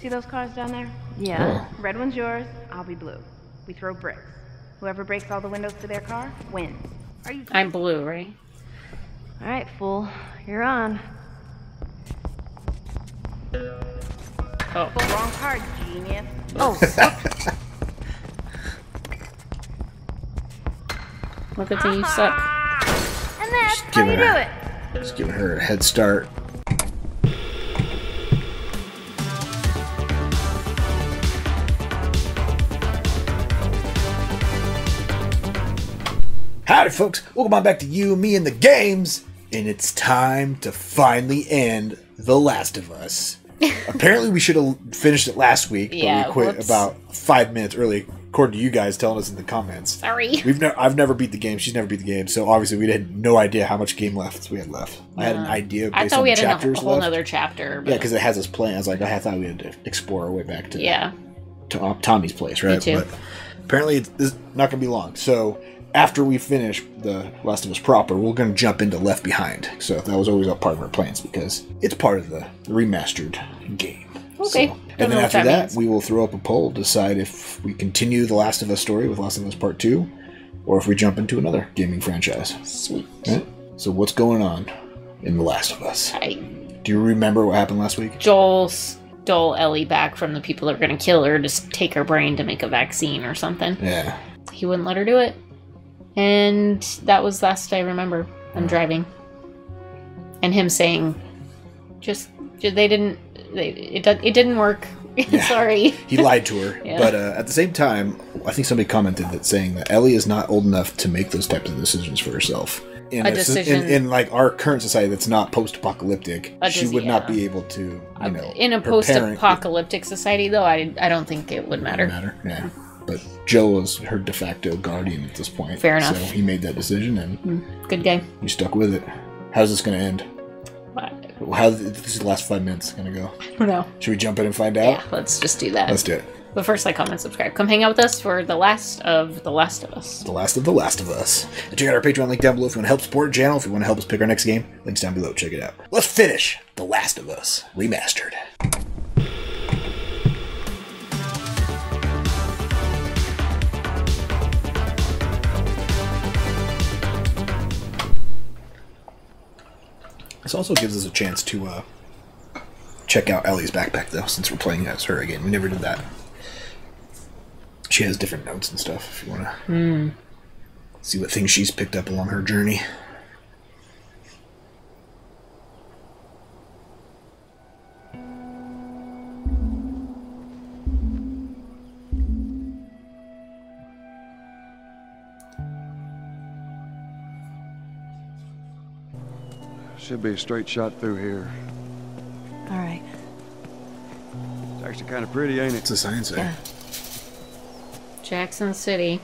See those cars down there? Yeah. Oh. Red one's yours, I'll be blue. We throw bricks. Whoever breaks all the windows to their car wins. Are you? I'm blue, right? All right, fool. You're on. Oh. Wrong card, genius. Oh. Look at you suck. And that's how you do it. Just giving her a head start. Howdy folks, welcome on back to You, Me, and The Games. And it's time to finally end The Last of Us. Apparently we should have finished it last week, but we quit about 5 minutes early, according to you guys telling us in the comments. Sorry. I've never beat the game, she's never beat the game, so obviously we had no idea how much game left we had left. I had an idea based on the chapters. I thought we had a whole other chapter. But... yeah, because it has us playing. I was like, I thought we had to explore our way back to, to Tommy's place, right? Me too. But apparently it's not going to be long, so... after we finish The Last of Us proper, we're going to jump into Left Behind. So that was always a part of our plans because it's part of the remastered game. Okay. So, and then after that, we will throw up a poll, decide if we continue The Last of Us story with Last of Us Part 2 or if we jump into another gaming franchise. Sweet. Right? So what's going on in The Last of Us? Do you remember what happened last week? Joel stole Ellie back from the people that were going to kill her to take her brain to make a vaccine or something. Yeah. He wouldn't let her do it. And that was last I remember. I'm driving, and him saying, "It didn't work." Yeah. Sorry." He lied to her, but at the same time, I think somebody commented that saying that Ellie is not old enough to make those types of decisions for herself. In like our current society, that's not post-apocalyptic. She would not be able to. In a post-apocalyptic society, though, I don't think it would matter. It would matter. Yeah. But Joel is her de facto guardian at this point. Fair enough. So he made that decision, and good game. You stuck with it. How's this going to end? What? How is the last 5 minutes going to go? I don't know. Should we jump in and find out? Yeah, let's just do that. Let's do it. But first, like, comment, subscribe. Come hang out with us for the last of The Last of Us. The last of The Last of Us. And check out our Patreon link down below if you want to help support our channel. If you want to help us pick our next game, links down below. Check it out. Let's finish The Last of Us Remastered. This also gives us a chance to check out Ellie's backpack, though, since we're playing as her again. We never did that. She has different notes and stuff, if you want to see what things she's picked up along her journey. Should be a straight shot through here. All right. It's actually kind of pretty, ain't it? It's a sign there. Yeah. Jackson City.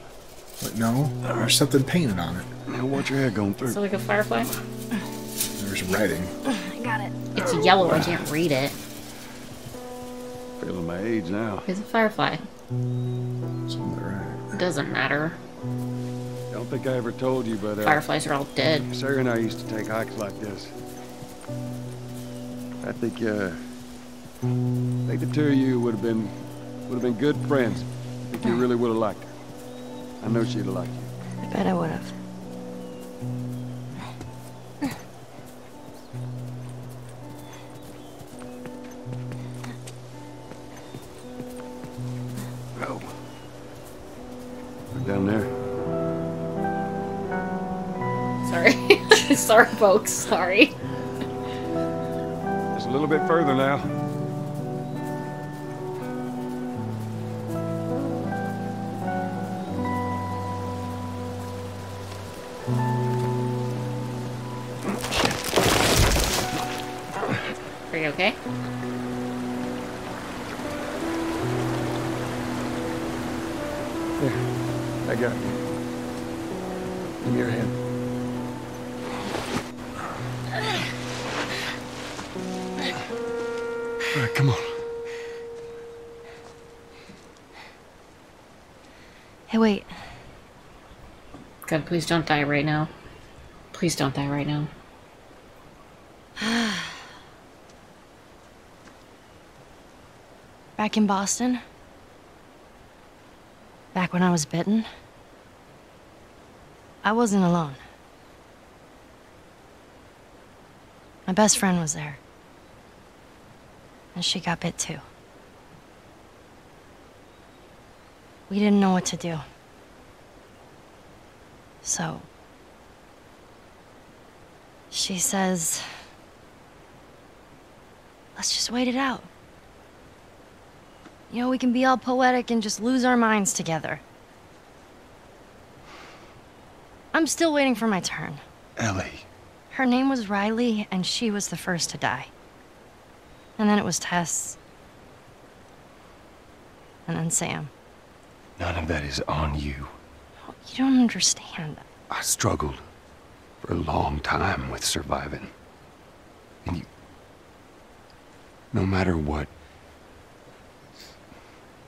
But no, there's something painted on it. Now watch your head going through. Is it like a firefly? There's writing. I got it. It's yellow. I can't read it. Feeling my age now. It's a firefly. Something right. It doesn't matter. I don't think I ever told you, but... fireflies are all dead. Sarah and I used to take hikes like this. I think the two of you would have been good friends. I think you really would have liked her. I know she'd have liked you. I bet I would have. Oh. We're down there. Sorry, folks. Sorry. Just a little bit further now. Are you okay? There. I got you. In your hand. Come on. Hey, wait. God, please don't die right now. Please don't die right now. Back in Boston? Back when I was bitten? I wasn't alone. My best friend was there. And she got bit too. We didn't know what to do. So... she says... let's just wait it out. You know, we can be all poetic and just lose our minds together. I'm still waiting for my turn. Ellie. Her name was Riley, and she was the first to die. And then it was Tess. And then Sam. None of that is on you. Oh, you don't understand. I struggled for a long time with surviving. And you... no matter what...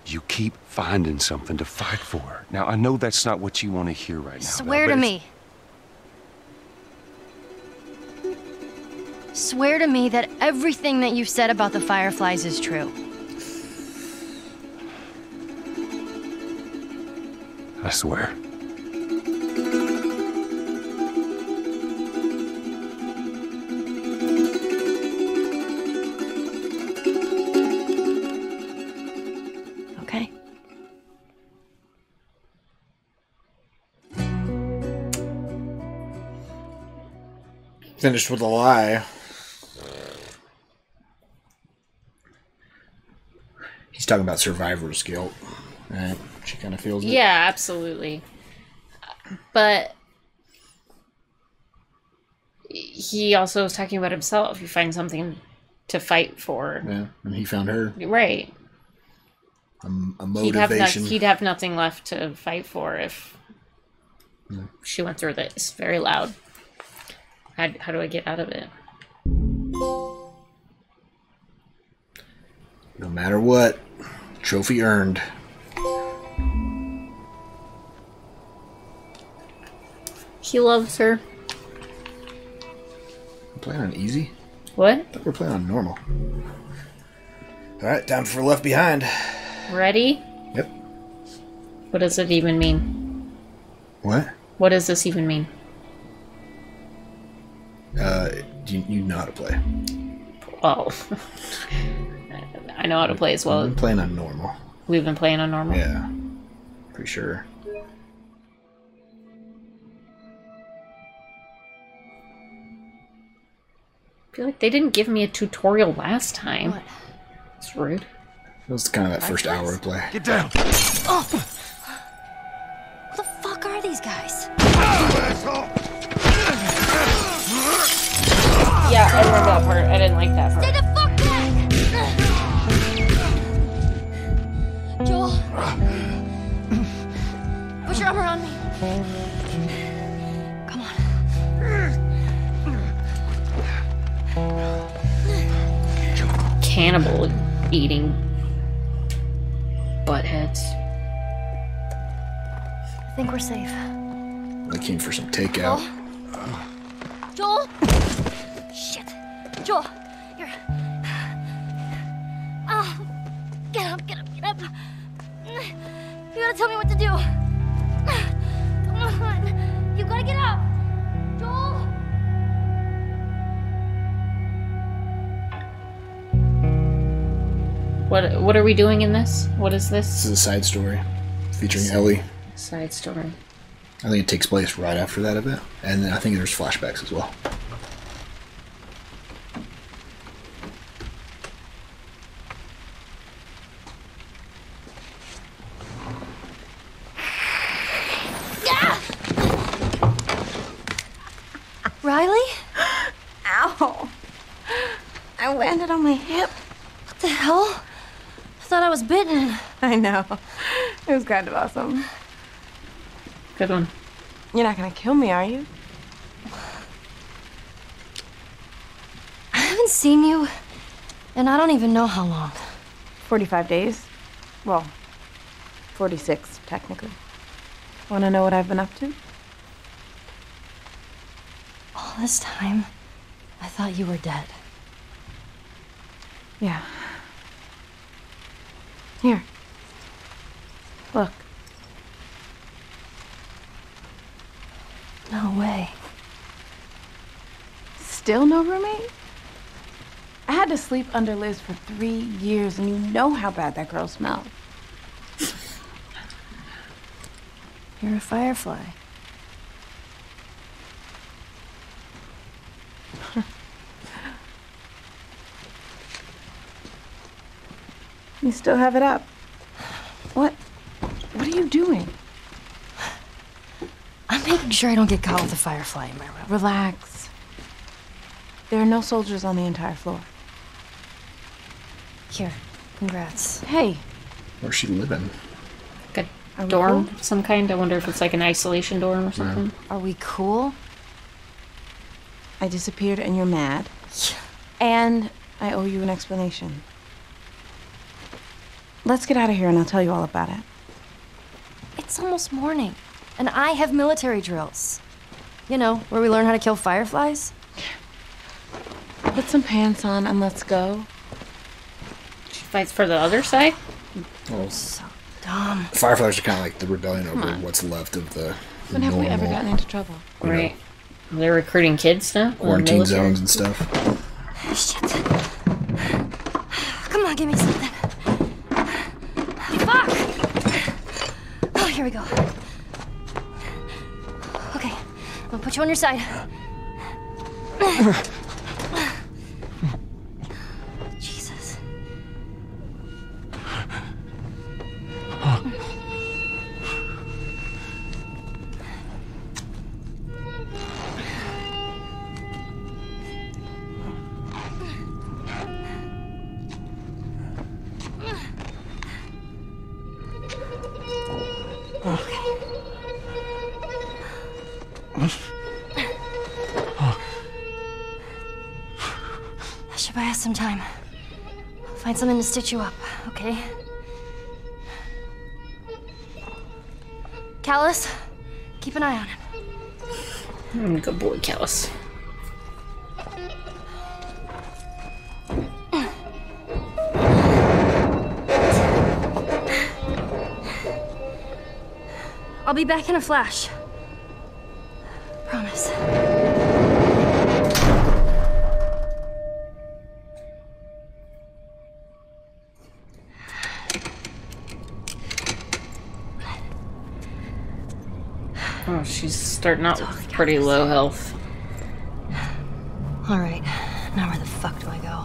you keep finding something to fight for. Now, I know that's not what you want to hear right now. Swear to me. Swear to me that everything that you've said about the Fireflies is true. I swear. Finished with a lie. He's talking about survivor's guilt. Right? She kind of feels it. Yeah, absolutely. But he also was talking about himself. You find something to fight for. Yeah, and he found her. Right. A motivation. He'd have nothing left to fight for if she went through this. Very loud. How do I get out of it? No matter what, trophy earned. He loves her. We're playing on easy? What? I thought we were playing on normal. Alright, time for Left Behind. Ready? Yep. What does it even mean? What? What does this even mean? You know how to play. Oh. I know how to play as well. We've been playing on normal. We've been playing on normal? Yeah. Pretty sure. I feel like they didn't give me a tutorial last time. What? That's rude. It was kind of that first hour of play. Get down! Oh. Who the fuck are these guys? Oh, yeah, I remember that part. I didn't like that part. Stay the fuck back! Joel. Put your arm around me. Come on. Cannibal eating buttheads. I think we're safe. I came for some takeout. Joel? Shit. Joel, you're... oh, get up, get up, get up. You gotta tell me what to do. Come on. You gotta get up. Joel! What are we doing in this? What is this? This is a side story featuring Ellie. Side story. I think it takes place right after that event. And I think there's flashbacks as well. Riley? Ow. I landed on my hip. What the hell? I thought I was bitten. I know. It was kind of awesome. Good one. You're not gonna kill me, are you? I haven't seen you, and I don't even know how long. 45 days. Well, 46, technically. Wanna know what I've been up to? All this time, I thought you were dead. Yeah. Here. Look. No way. Still no roommate? I had to sleep under Liz for 3 years, and you know how bad that girl smelled. You're a firefly. You still have it up. What are you doing? I'm making sure I don't get caught with a firefly in my room. Relax. There are no soldiers on the entire floor. Here, congrats. Hey. Where's she living? Like a dorm of some kind? I wonder if it's like an isolation dorm or something. Yeah. Are we cool? I disappeared and you're mad. Yeah. And I owe you an explanation. Let's get out of here and I'll tell you all about it. It's almost morning, and I have military drills. You know, where we learn how to kill fireflies. Put some pants on and let's go. She fights for the other side? Oh. So dumb. Fireflies are kind of like the rebellion over what's left of the When have we ever gotten into trouble? Right. You know, they're recruiting kids now? Quarantine zones and stuff. Shit. Come on, give me something. Here we go. Okay, I'm gonna put you on your side. Jesus. Some time. I'll find something to stitch you up, okay? Callus, keep an eye on him. Good boy, Callus. I'll be back in a flash. Promise. She's starting out with pretty low health. All right, now where the fuck do I go?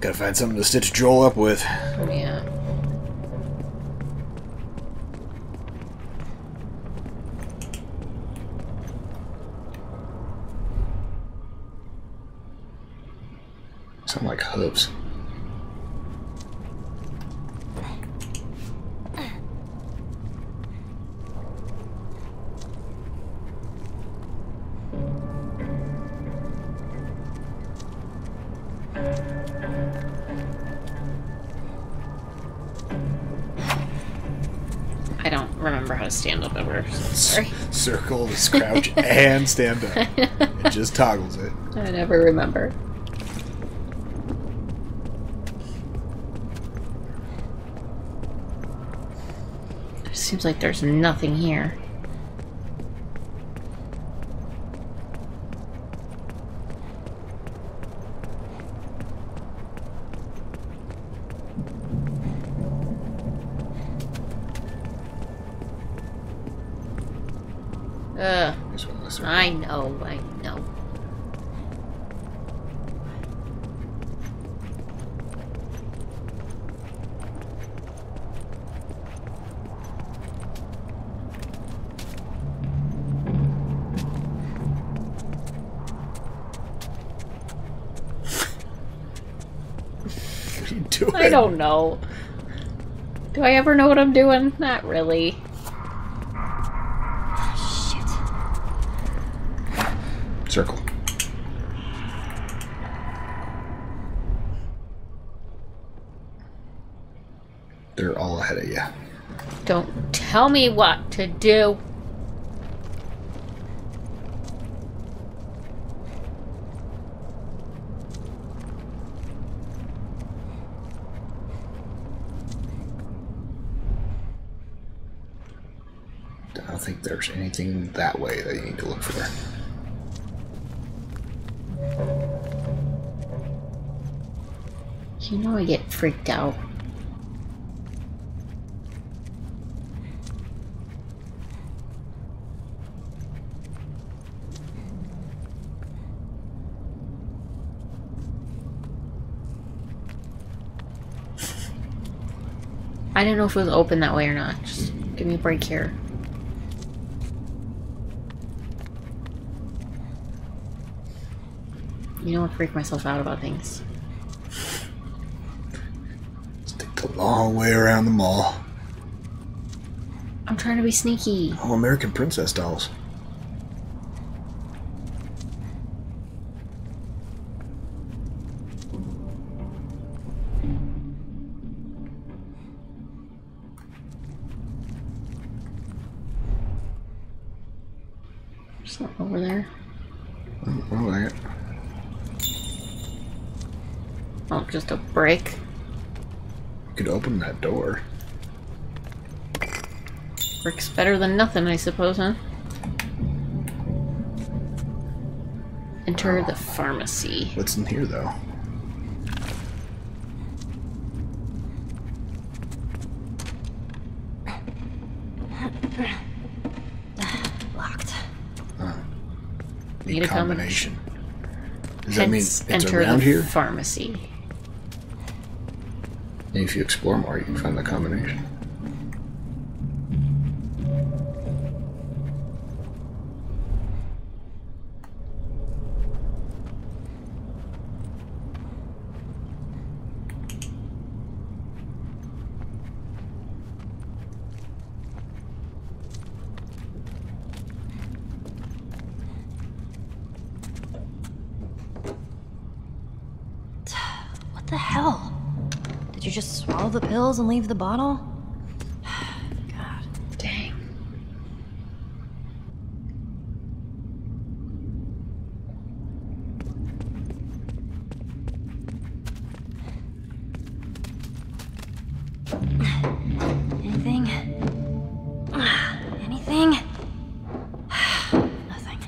Gotta find something to stitch Joel up with. Yeah. Something like hooves. Stand up ever. Sorry. Circle, crouch, and stand up. It just toggles it. I never remember. It seems like there's nothing here. I know. you doing? I don't know. Do I ever know what I'm doing? Not really. Shit. Circle. They're all ahead of you. Don't tell me what to do. I don't think there's anything that way that you need to look for. You know I get freaked out. I didn't know if it was open that way or not. Just give me a break here. You know, I freak myself out about things. Let's take the long way around the mall. I'm trying to be sneaky. Oh, American Princess dolls. Just a break. You could open that door. Brick's better than nothing, I suppose, huh? Enter the pharmacy. What's in here, though? Locked. Need a combination. Does that mean it's around here? Enter the pharmacy. And if you explore more, you can find the combination. What the hell? Did you just swallow the pills and leave the bottle? God. Dang. Anything? Anything? Nothing.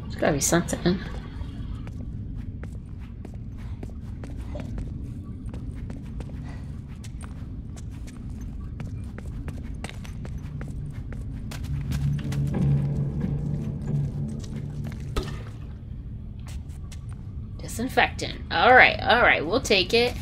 There's gotta be something. Disinfectant. Alright, we'll take it.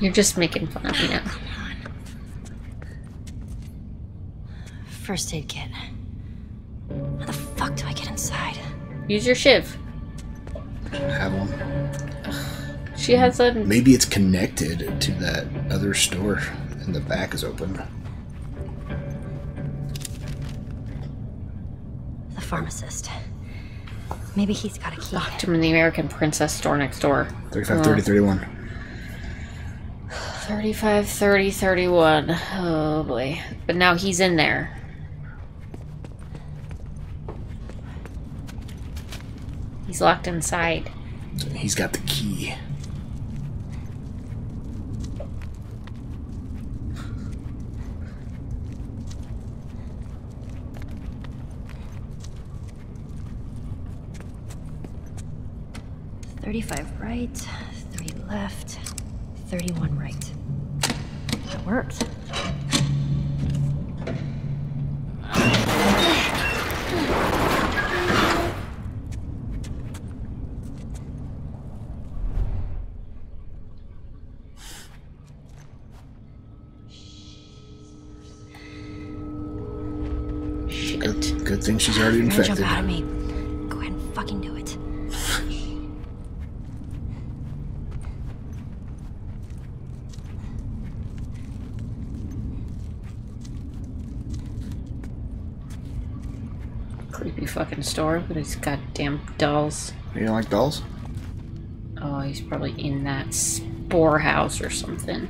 You're just making fun of me now. First aid kit. How the fuck do I get inside? Use your shiv. I don't have one. She has a... Maybe it's connected to that other store and the back is open. The pharmacist. Maybe he's got a key. Locked him in the American Princess store next door. 35, 30, 31. 35, 30, 31. Oh boy. But now he's in there. He's locked inside. He's got the key. $35 right, $3 left. 31 right. That worked. Good thing she's already infected. Jump out of me. Go ahead and fucking do it. Creepy fucking store with his goddamn dolls. You don't like dolls? Oh, he's probably in that spore house or something.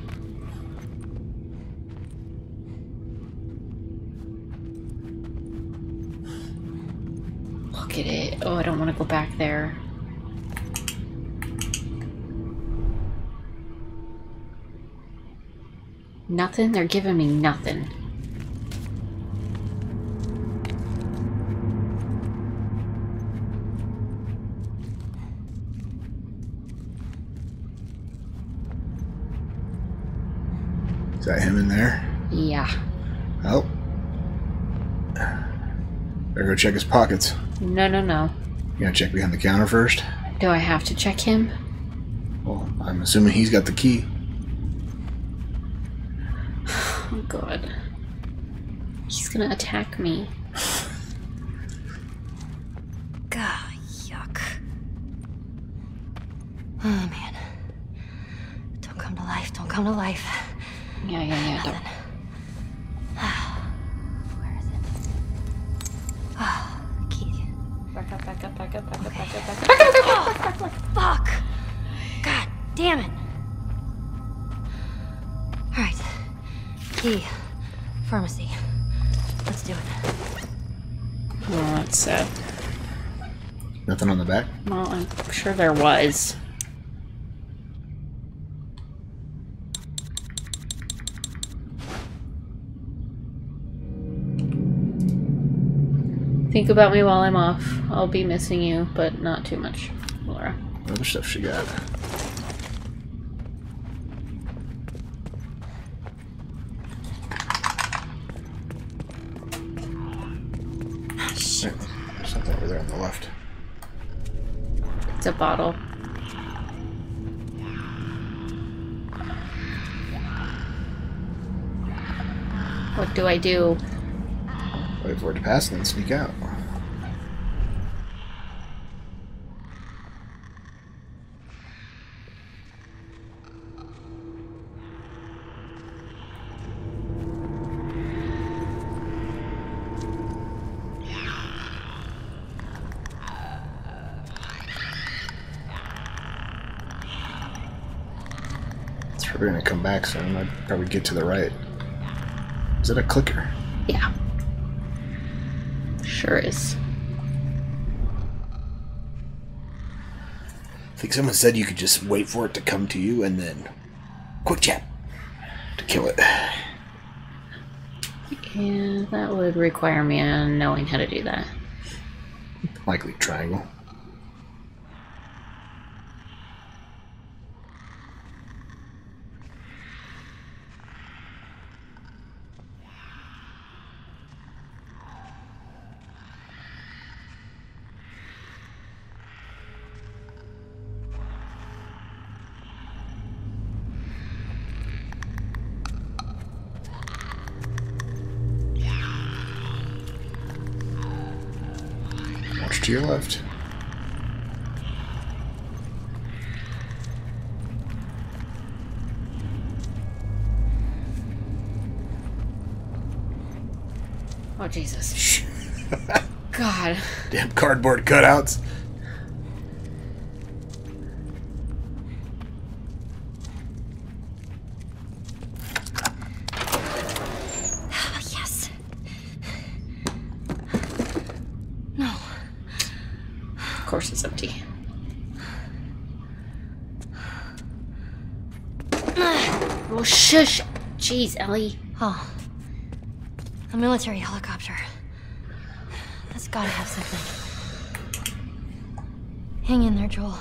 Look at it. Oh, I don't want to go back there. Nothing? They're giving me nothing. Is that him in there? Yeah. Oh. Better go check his pockets. No, no, no. You gotta check behind the counter first? Do I have to check him? Well, I'm assuming he's got the key. Oh, God. He's gonna attack me. God, yuck. Oh, man. Don't come to life, don't come to life. Yeah, don't. Back up. Fuck! God damn it! Alright. Key. Pharmacy. Let's do it. What's up? Nothing on the back? Well, I'm sure there was. Think about me while I'm off. I'll be missing you, but not too much. Laura. Other stuff she got. Shit. There's something over there on the left. It's a bottle. What do I do? Wait for it to pass and then sneak out. It's probably gonna come back soon. I'd probably get to the right. Is that a clicker? Yeah. Sure is. I think someone said you could just wait for it to come to you and then quick chat to kill it. Yeah, that would require me knowing how to do that. Likely triangle. To your left. Oh, Jesus. God. Damn cardboard cutouts. Is empty. Well, shush. Jeez, Ellie. Oh. A military helicopter. That's gotta have something. Hang in there, Joel.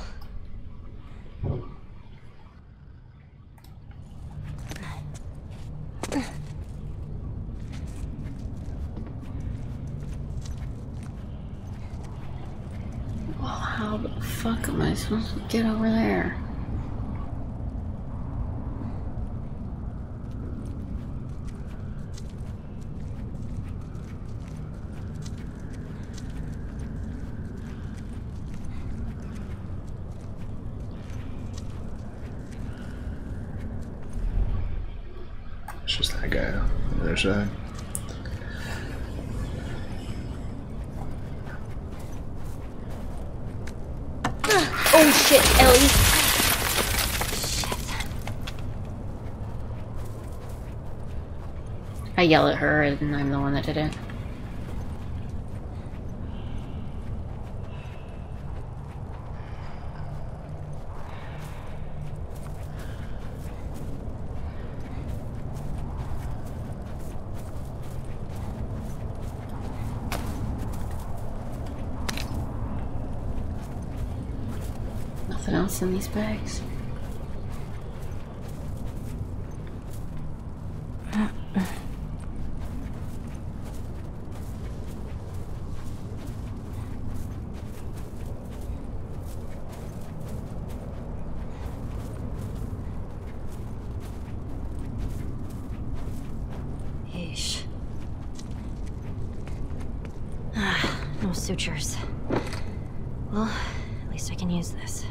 the fuck am I supposed to get over there? It's just that guy on the other side. Oh shit, Ellie. Shit. I yell at her and I'm the one that did it. In these bags. Yeesh. No sutures. Well, at least I can use this.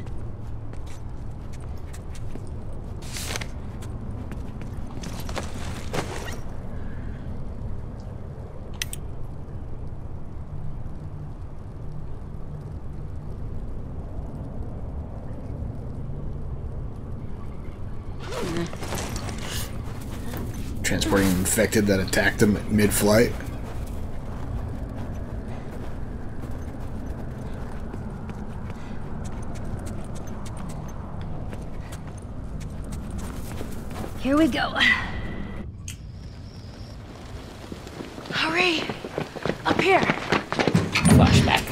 Transporting an infected that attacked him mid-flight. Here we go. Hurry! Up here! Flashback.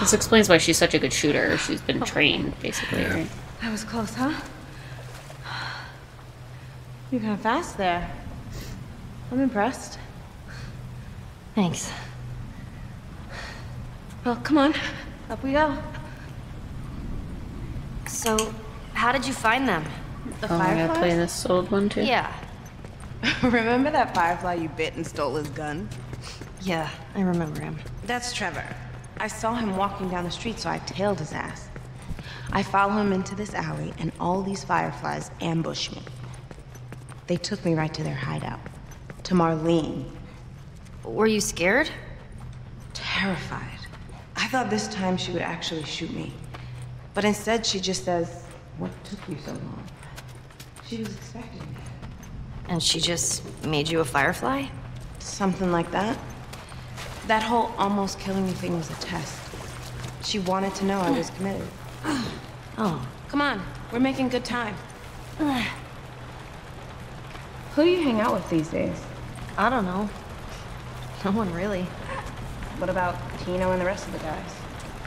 This explains why she's such a good shooter. She's been trained, basically. Yeah. Right? That was close, huh? You're kind of fast there. I'm impressed. Thanks. Well, come on. Up we go. So, how did you find them? The Fireflies? Oh, I play this old one, too? Yeah. Remember that Firefly you bit and stole his gun? Yeah, I remember him. That's Trevor. I saw him walking down the street, so I tailed his ass. I follow him into this alley, and all these Fireflies ambush me. They took me right to their hideout, to Marlene. Were you scared? Terrified. I thought this time she would actually shoot me. But instead, she just says, "What took you so long?" She was expecting me. And she just made you a Firefly? Something like that. That whole almost killing me thing was a test. She wanted to know I was committed. Oh. Come on, we're making good time. Who do you hang out with these days? I don't know. No one really. What about Tino and the rest of the guys?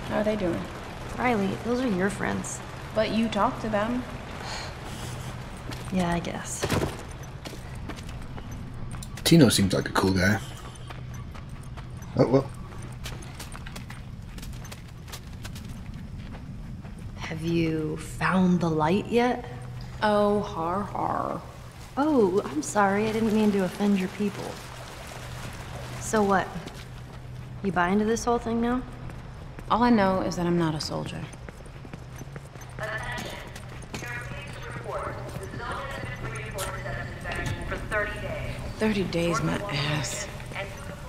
How are they doing? Riley, those are your friends. But you talk to them. Yeah, I guess. Tino seems like a cool guy. Oh, well. Have you found the light yet? Oh, har har. Oh, I'm sorry. I didn't mean to offend your people. So what? You buy into this whole thing now? All I know is that I'm not a soldier. Attention. Europeans report. The zone has been reinforced as an infection for 30 days. 30 days, my ass.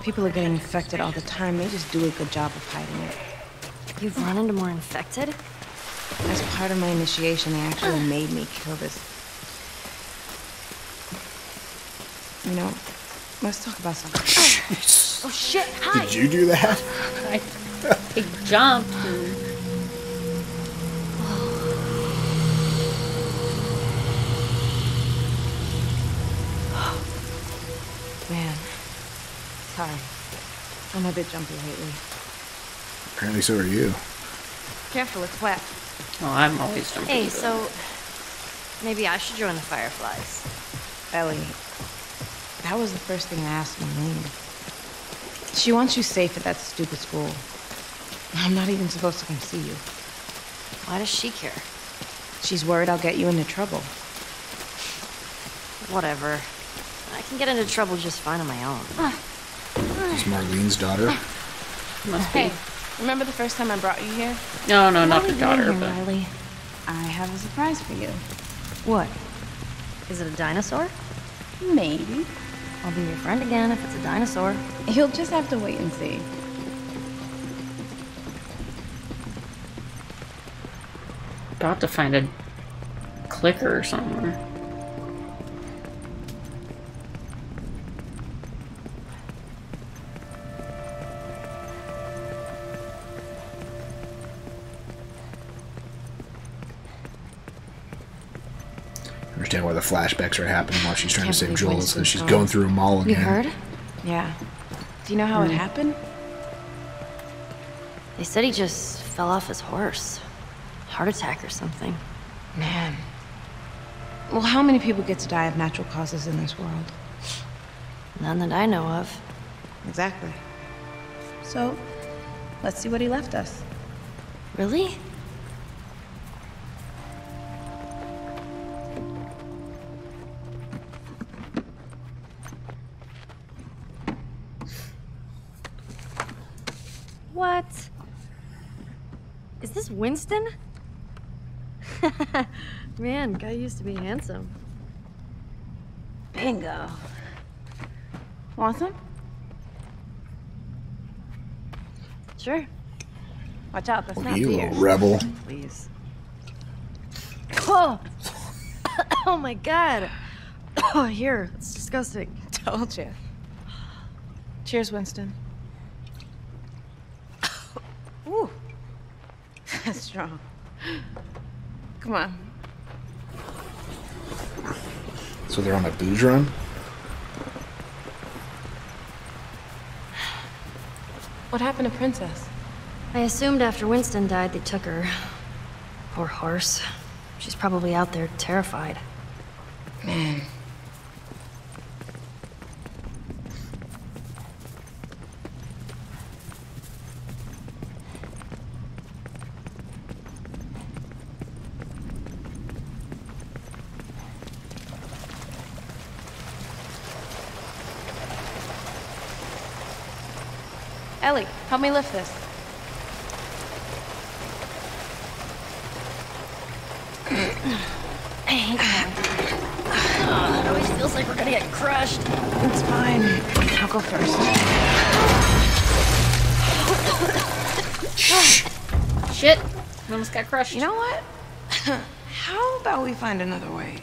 People are getting infected all the time. They just do a good job of hiding it. You've run into more infected? As part of my initiation, they actually made me kill this. You know, let's talk about something. Oh shit, hi! Did you do that? I jumped. Sorry. I'm a bit jumpy lately. Apparently so are you. Careful, it's wet. Oh, I'm always jumpy. Hey, so maybe I should join the Fireflies. Ellie, That was the first thing I asked Marlene. She wants you safe at that stupid school. I'm not even supposed to come see you. Why does she care? She's worried I'll get you into trouble. Whatever. I can get into trouble just fine on my own. It's Marlene's daughter. Must be. Hey, remember the first time I brought you here? No, not the daughter, but... Riley, I have a surprise for you. What? Is it a dinosaur? Maybe. I'll be your friend again if it's a dinosaur. You'll just have to wait and see. About to find a clicker somewhere. Understand why the flashbacks are happening while she's trying to save Joel, so she's going through them all again. You heard? Yeah. Do you know how it happened? They said he just fell off his horse. Heart attack or something. Man. Well, how many people get to die of natural causes in this world? None that I know of. Exactly. So, let's see what he left us. Really? What? Is this Winston? Man, guy used to be handsome. Bingo. Want some? Sure. Watch out, that's not you, little rebel. Please. Oh. Oh my god. Oh, here. It's disgusting. Told you. Cheers, Winston. Ooh. That's strong. Come on. So they're on a booze run? What happened to Princess? I assumed after Winston died, they took her. Poor horse. She's probably out there terrified. Man. Ellie, help me lift this. I hate that. It always feels like we're gonna get crushed. It's fine. I'll go first. Shit. I almost got crushed. You know what? How about we find another way?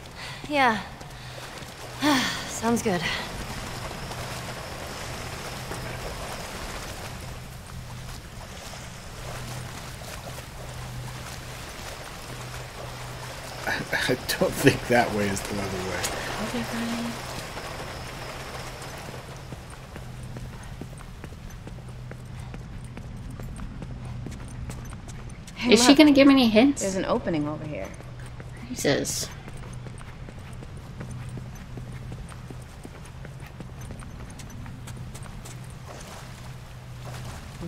Yeah. Sounds good. I don't think that way is the other way. Okay, fine. Hey, is she gonna give me any hints? There's an opening over here. Jesus.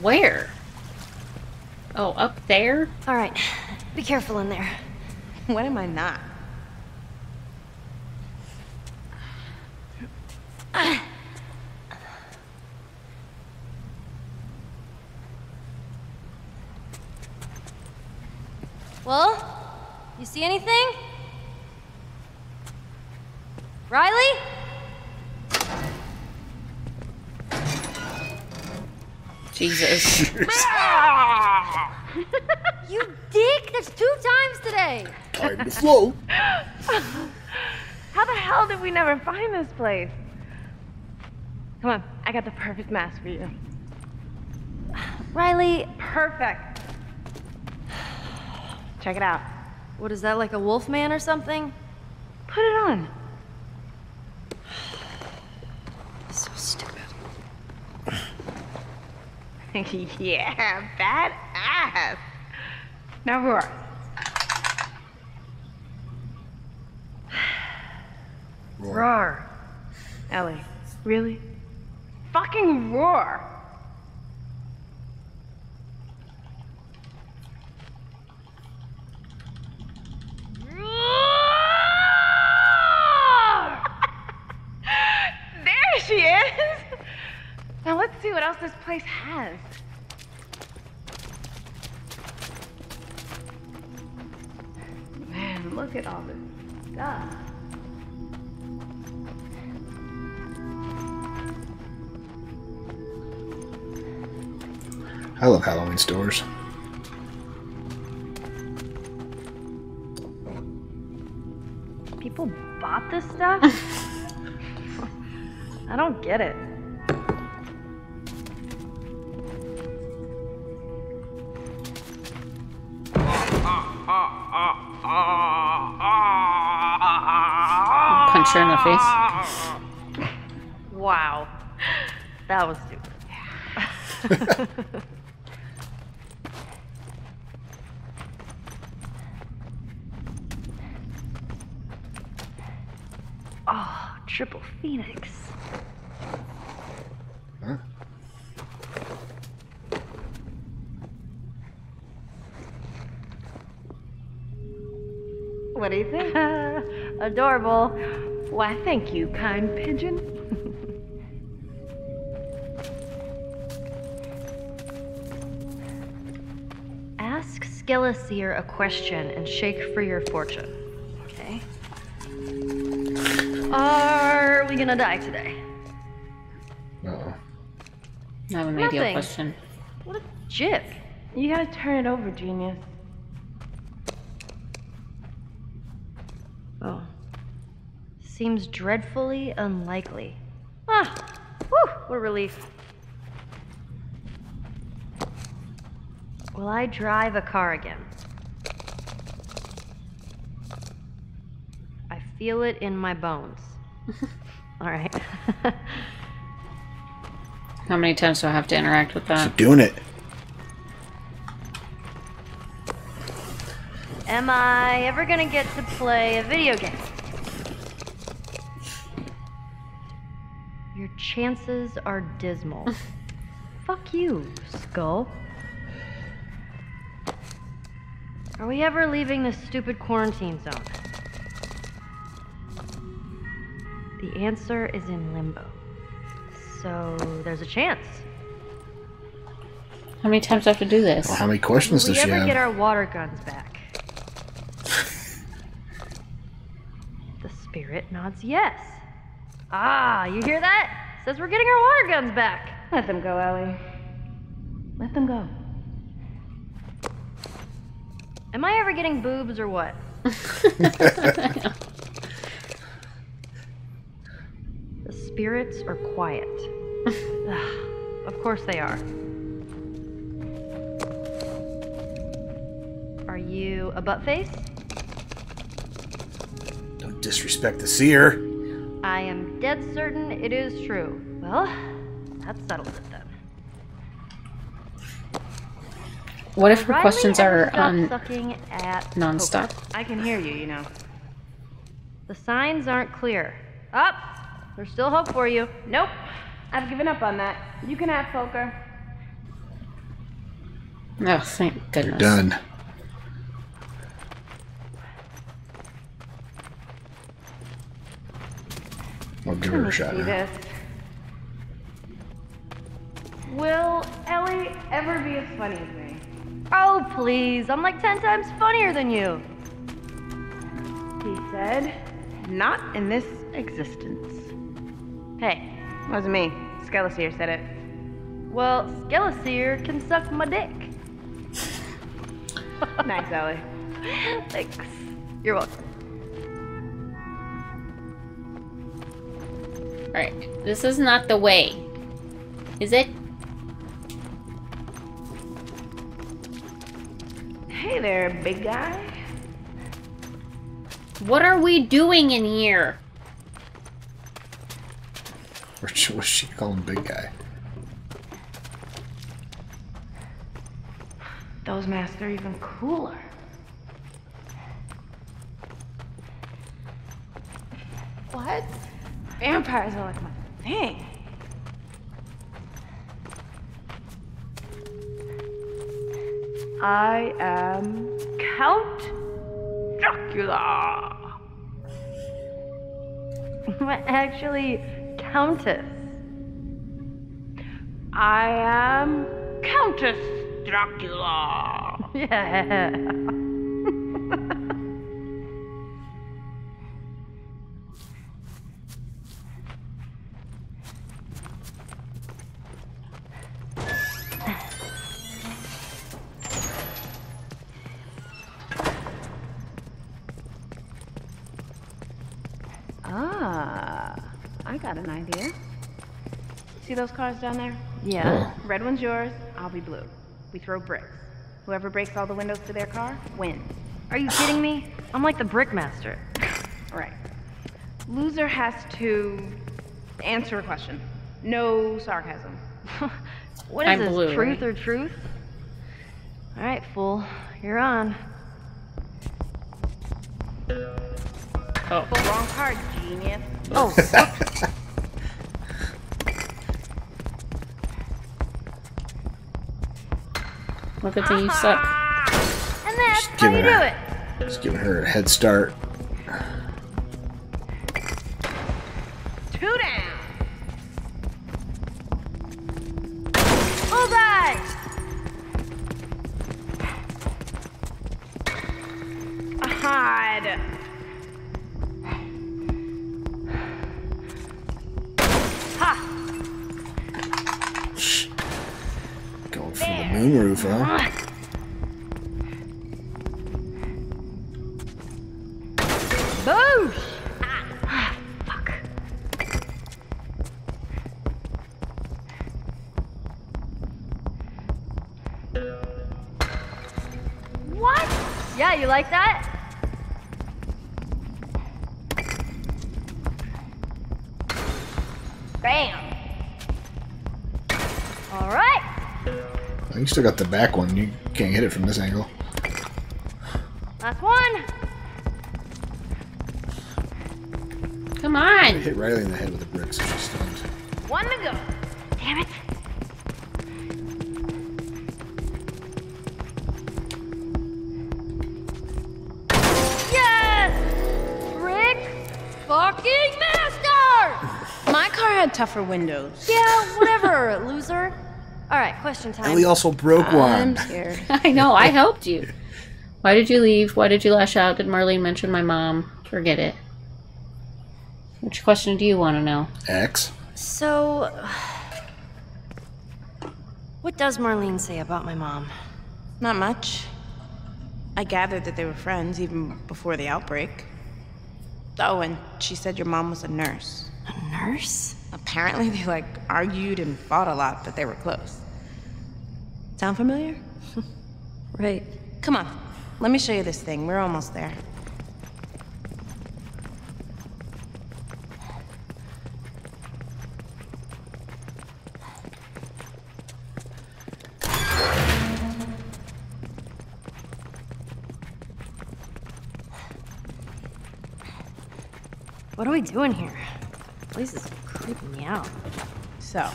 Where? Oh, up there? All right. Be careful in there. What am I not? Well, you see anything? Riley? Jesus. You dick! That's 2 times today! Time to float. How the hell did we never find this place? Come on, I got the perfect mask for you. Riley, perfect. Check it out. What is that, like a wolf man or something? Put it on. So stupid. Yeah, badass. Now who are? Roar. Ellie, Really? Fucking roar! There she is! Now let's see what else this place has. Man, look at all this stuff. I love Halloween stores. People bought this stuff? I don't get it. Punch her in the face. Wow. That was stupid. Oh, Triple Phoenix. Huh? What do you think? Adorable. Why, thank you, kind pigeon. Ask Skeleseer a question and shake for your fortune. Okay. Are we gonna die today? No. Not an ideal question. What a jip. You gotta turn it over, genius. Oh. Seems dreadfully unlikely. Ah! Whew! What a relief. Will I drive a car again? I feel it in my bones. Alright. How many times do I have to interact with that? Keep doing it. Am I ever gonna get to play a video game? Your chances are dismal. Fuck you, Skull. Are we ever leaving this stupid quarantine zone? The answer is in limbo. So there's a chance. How many times do I have to do this? Well, how many questions does she have? Will we ever get our water guns back? The spirit nods yes. Ah, you hear that? Says we're getting our water guns back. Let them go, Ellie. Let them go. Am I ever getting boobs or what? The spirits are quiet. Of course they are. Are you a butt face? Don't disrespect the seer. I am dead certain it is true. Well, that settles it then. What if her questions are non-stop? I can hear you, you know. The signs aren't clear. Up! There's still hope for you. Nope. I've given up on that. You can have poker. Oh, thank goodness. You're done. I'll give her a shot. Will Ellie ever be as funny as me? Oh, please. I'm like 10 times funnier than you. He said, not in this existence. Hey, it wasn't me. Skeleseer said it. Well, Skeleseer can suck my dick. Nice, Ellie. Thanks. You're welcome. Alright, this is not the way. Is it? Hey there, big guy. What are we doing in here? What's she calling big guy? Those masks are even cooler. What? Vampires are like my Dang. I am Count Dracula. Actually, Countess. I am Countess Dracula. Yeah. An idea. See those cars down there? Yeah. Red one's yours, I'll be blue. We throw bricks. Whoever breaks all the windows to their car wins. Are you kidding me? I'm like the brickmaster. Right. Loser has to answer a question. No sarcasm. What is this? Blue, truth or truth? All right, fool. You're on. Oh. Well, wrong card, genius. Oh. Look at you suck. And that's how you do it. Just giving her a head start. 2 down. Bullseye. Hide. Roof, huh? Boosh! Ah, fuck. What? Yeah, you like that? Bam! All right. You still got the back one. You can't hit it from this angle. Last one. Come on. I hit Riley in the head with the bricks. She's stunned. 1 to go. Damn it. Yes! Brick fucking master! My car had tougher windows. Yeah, whatever, loser. All right, question time. Ellie also broke one. I'm scared. I know. I helped you. Why did you leave? Why did you lash out? Did Marlene mention my mom? Forget it. Which question do you want to know? X. So, what does Marlene say about my mom? Not much. I gathered that they were friends even before the outbreak. Oh, and she said your mom was a nurse. A nurse? Apparently they, like, argued and fought a lot, but they were close. Sound familiar? Right. Come on. Let me show you this thing. We're almost there. What are we doing here? This is creeping me out. So,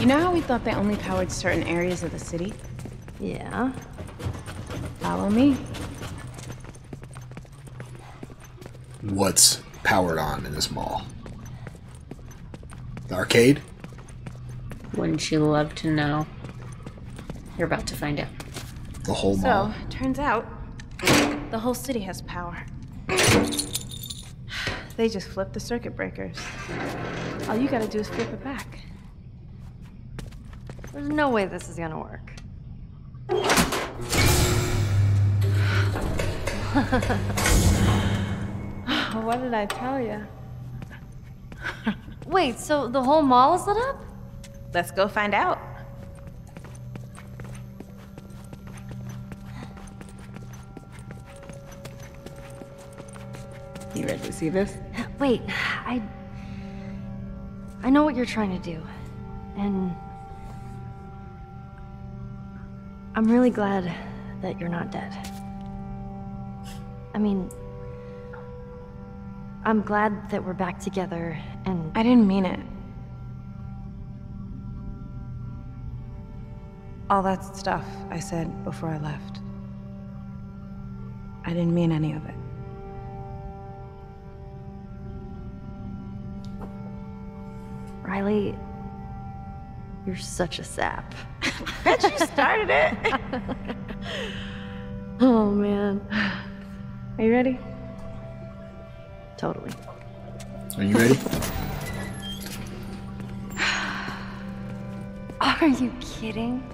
you know how we thought they only powered certain areas of the city? Yeah. Follow me. What's powered on in this mall? The arcade? Wouldn't you love to know? You're about to find out. The whole mall. So, turns out, the whole city has power. They just flipped the circuit breakers. All you gotta do is flip it back. There's no way this is gonna work. What did I tell you? Wait, so the whole mall is lit up? Let's go find out. You ready to see this? Wait, I know what you're trying to do, and I'm really glad that you're not dead. I mean, I'm glad that we're back together, and I didn't mean it. All that stuff I said before I left. I didn't mean any of it. Riley, you're such a sap. Bet you started it! Oh, man. Are you ready? Totally. Are you ready? Are you kidding?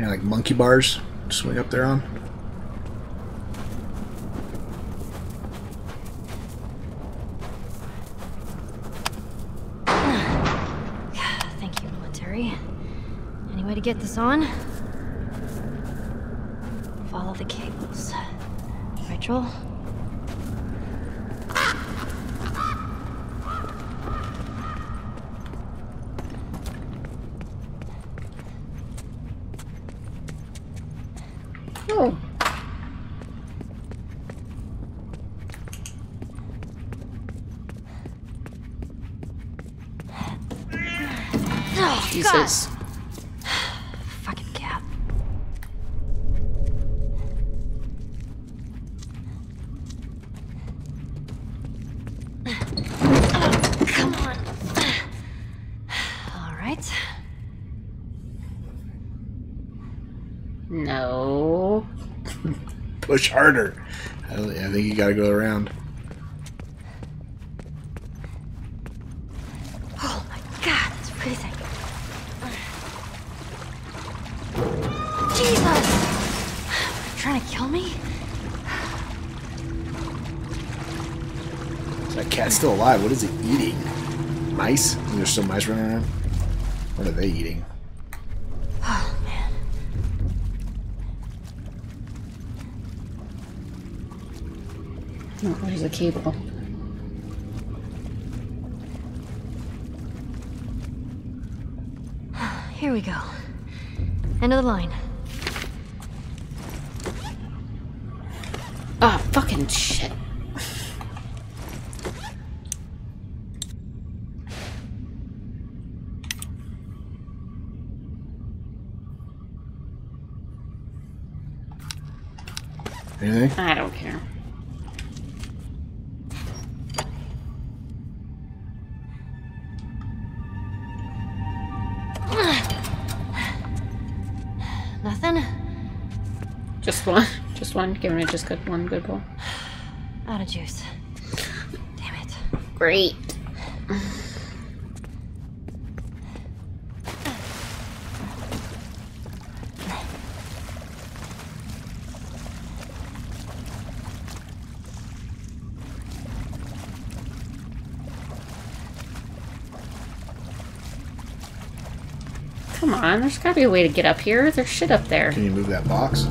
Like monkey bars to swing up there on. Thank you, military. Any way to get this on? Follow the cables. Right, Joel? Jesus. Fucking cap. Oh, come on. All right. No. Push harder. I think you gotta go around. Still alive. What is it eating? Mice? There's still mice running around. What are they eating? Oh man! Oh, where's the cable? Here we go. End of the line. Ah, oh, fucking shit. Anything? I don't care. Nothing? Just one. Just one. Giving it just good one good ball. Out of juice. Damn it. Great. There's gotta be a way to get up here. There's shit up there. Can you move that box?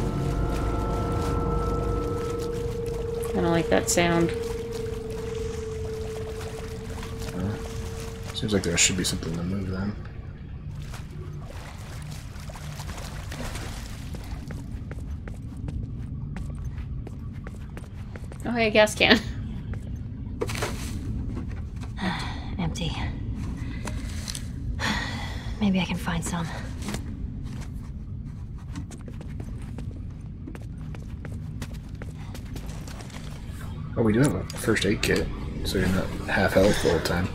I don't like that sound. Seems like there should be something to move then. Oh, hey, a gas can. Empty. Maybe I can find some. Oh, we do have a first aid kit, so you're not half health the whole time.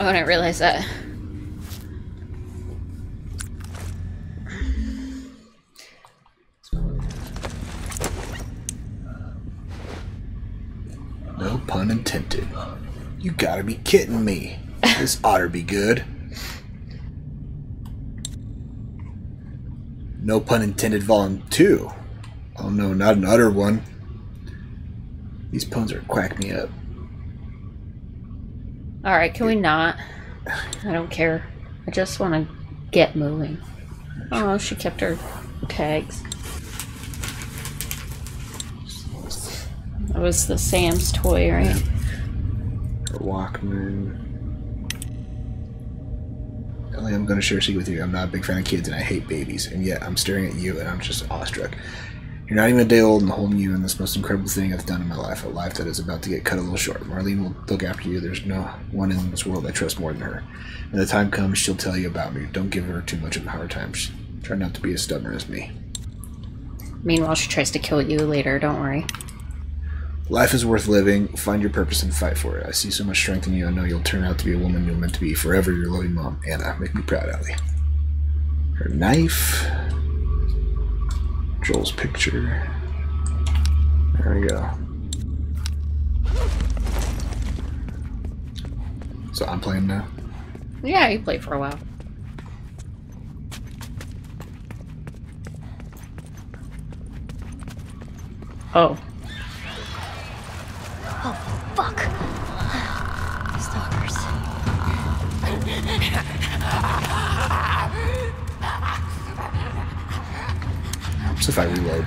Oh, I didn't realize that. No pun intended. You gotta be kidding me. This oughter be good. No pun intended, volume 2. Oh no, not an utter one. These puns are quacking me up. Alright, can we not? I don't care. I just want to get moving. Oh, she kept her tags. That was the Sam's toy, right? Yeah. Her Walkman. Ellie, I'm going to share a secret with you. I'm not a big fan of kids, and I hate babies. And yet, I'm staring at you, and I'm just awestruck. You're not even a day old, and holding you in this most incredible thing I've done in my life, a life that is about to get cut a little short. Marlene will look after you. There's no one in this world I trust more than her. When the time comes, she'll tell you about me. Don't give her too much of a hard time. Try not to be as stubborn as me. Meanwhile, she tries to kill you later. Don't worry. Life is worth living. Find your purpose and fight for it. I see so much strength in you. I know you'll turn out to be a woman you're meant to be. Forever, your loving mom, Anna. Make me proud, Ellie. Her knife. Joel's picture. There we go. So I'm playing now? Yeah, you played for a while. Oh. Oh, fuck. Stalkers. What if I reload?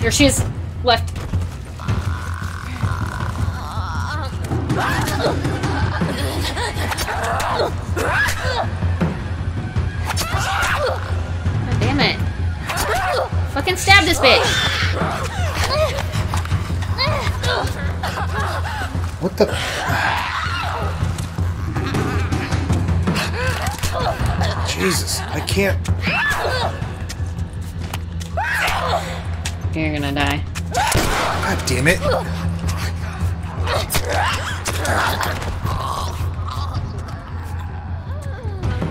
There she is. Left. God damn it. Fucking stab this bitch. What the? Jesus, I can't. You're gonna die. God damn it.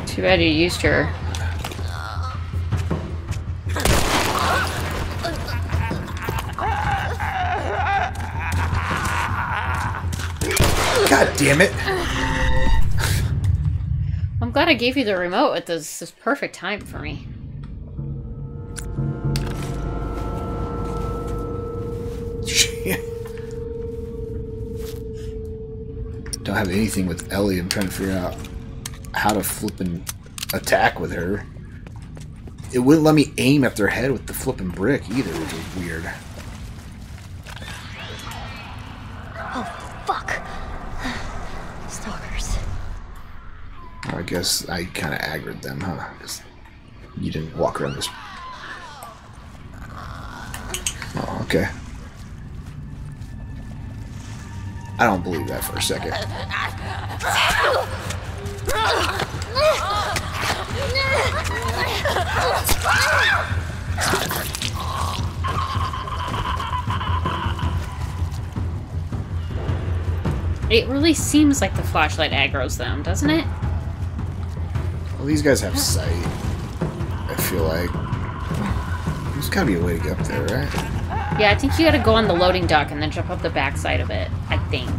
Too bad you used her. God damn it. I'm glad I gave you the remote at this perfect time for me. Don't have anything with Ellie. I'm trying to figure out how to flippin' attack with her. It wouldn't let me aim at their head with the flippin' brick either, which is weird. Oh, fuck. Stalkers. I guess I kind of aggroed them, huh? Because you didn't walk around this... Oh, okay. I don't believe that for a second. It really seems like the flashlight aggroes them, doesn't it? Well, these guys have sight, I feel like. There's gotta be a way to get up there, right? Yeah, I think you gotta go on the loading dock and then jump up the backside of it, I think.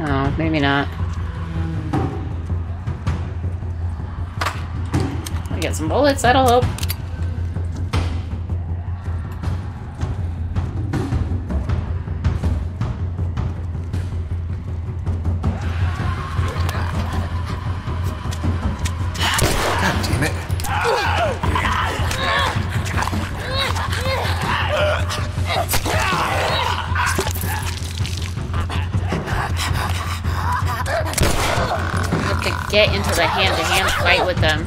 Oh, maybe not. I get some bullets, that'll help. Get into the hand-to-hand fight with them.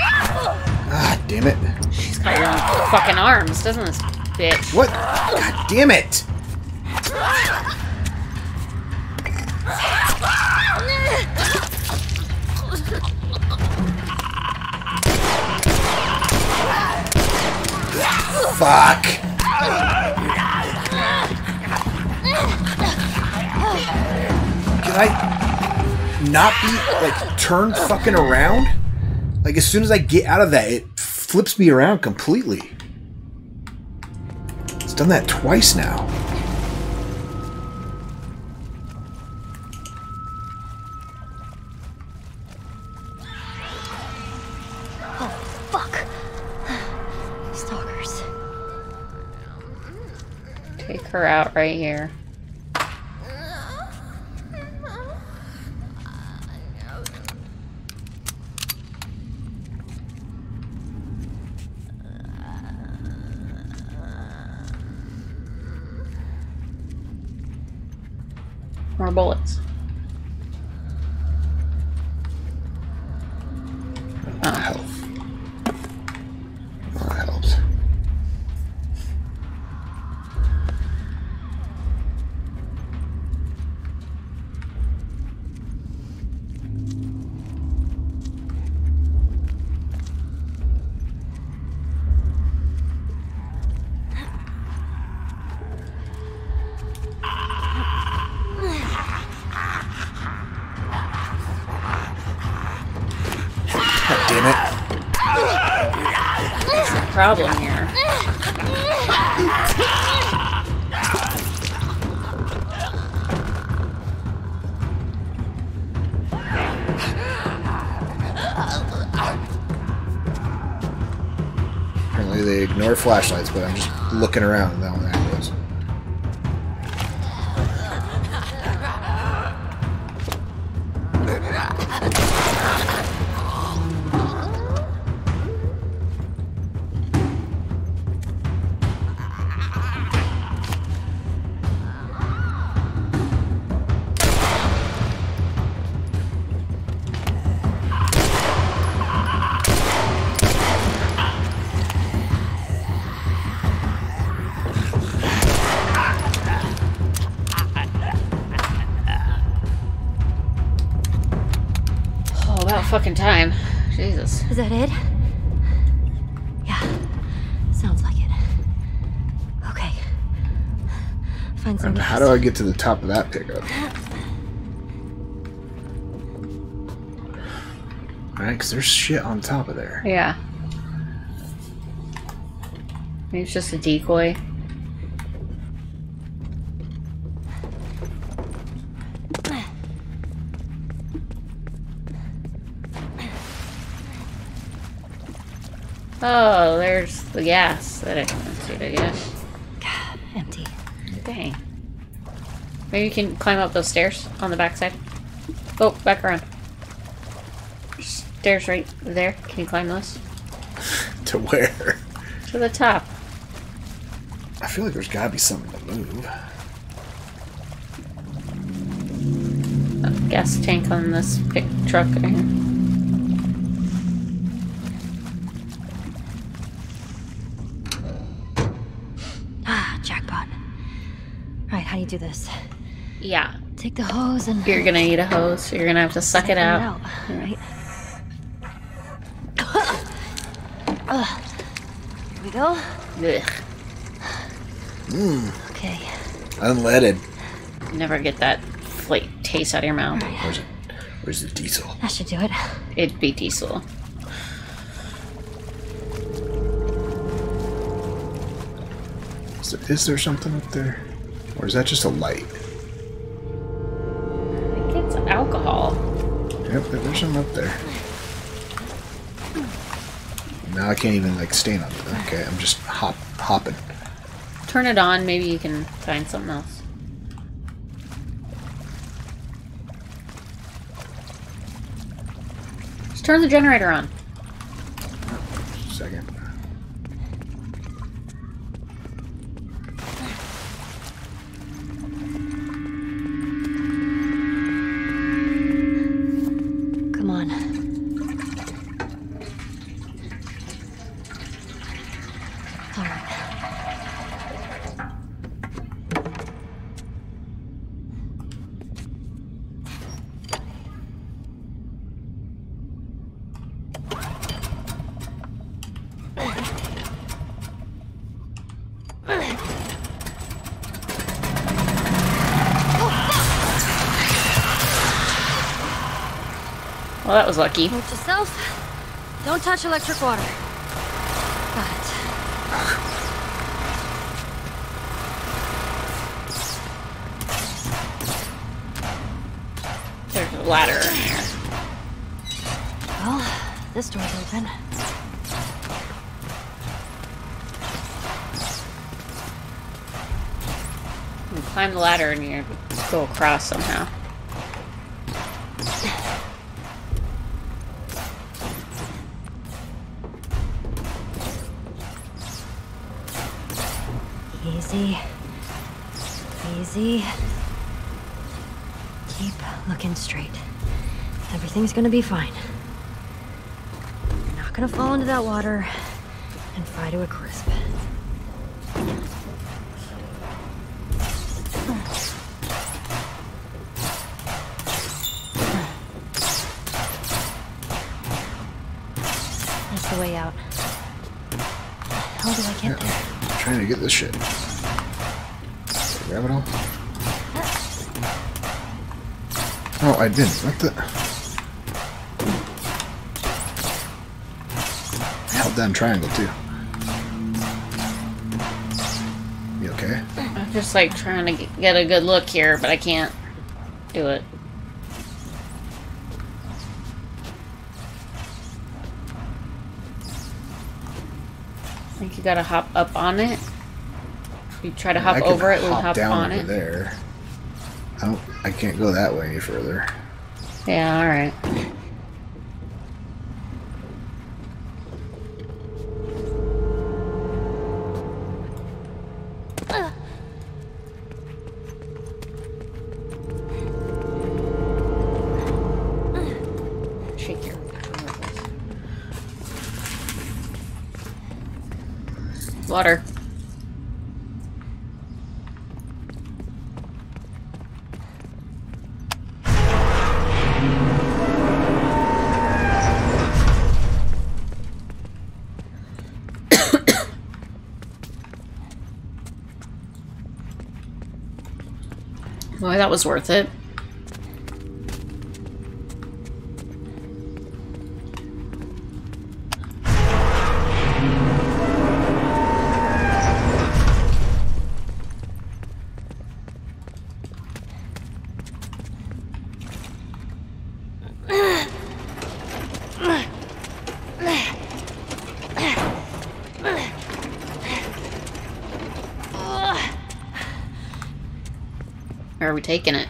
Ah, damn it. She's got her own fucking arms, doesn't this bitch? What? God damn it! Fuck! Can I... not be, like, turned fucking around? Like, as soon as I get out of that, it flips me around completely. It's done that twice now. Take her out right here. More bullets. That helps. That helps. Problem here. Apparently they ignore flashlights, but I'm just looking around. That one there goes. Fucking time. Jesus. Is that it? Yeah. Sounds like it. Okay. Find some. And how do I get to the top of that pickup? Alright, because there's shit on top of there. Yeah. Maybe it's just a decoy. Oh, there's the gas that I can't see, I guess. God, empty. Dang. Maybe you can climb up those stairs on the backside. Oh, back around. Stairs right there. Can you climb those? To where? To the top. I feel like there's gotta be something to move. Oh, gas tank on this big truck right here. Do this. Yeah. Take the hose and... You're gonna need a hose. So you're gonna have to suck it out. Right? Here we go. Ugh. Mm. Okay. Unleaded. You never get that flake taste out of your mouth. Right. Where's the diesel? That should do it. It'd be diesel. Is there something up there? Or is that just a light? I think it's alcohol. Yep, there's some up there. Now I can't even like stand on it. Okay, I'm just hopping. Turn it on, maybe you can find something else. Just turn the generator on. Just a second. Well, that was lucky. Note to self, don't touch electric water. Got it. There's a ladder in here. Well, this door's open. Climb the ladder and you go across somehow. Easy. Easy. Keep looking straight. Everything's gonna be fine. You're not gonna fall into that water and fry to a crisp. That's the way out. How do I get there? I'm trying to get this shit. Grab it all. Oh, I didn't. What the? Held down triangle too. You okay? I'm just like trying to get a good look here, but I can't do it. I think you gotta hop up on it. You try to hop over it and hop on it. There. I can't go that way any further. Yeah, alright. Shake your water. Well, that was worth it. Are we taking it?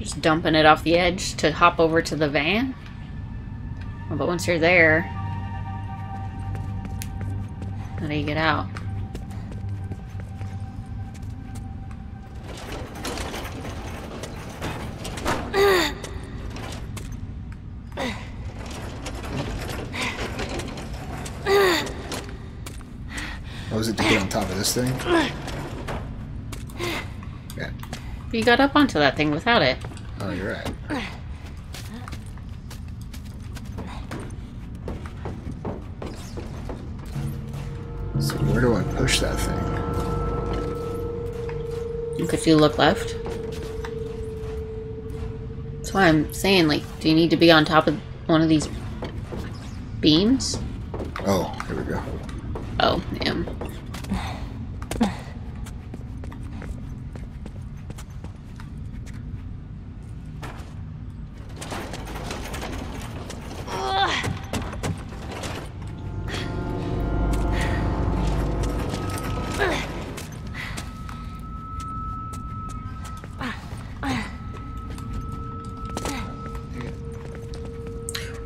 Just dumping it off the edge to hop over to the van? Well, but once you're there, how do you get out? Thing. Yeah. You got up onto that thing without it. Oh, you're right. So where do I push that thing? Look, if you look left. That's why I'm saying, like, do you need to be on top of one of these beams? Oh, here we go. Oh, damn.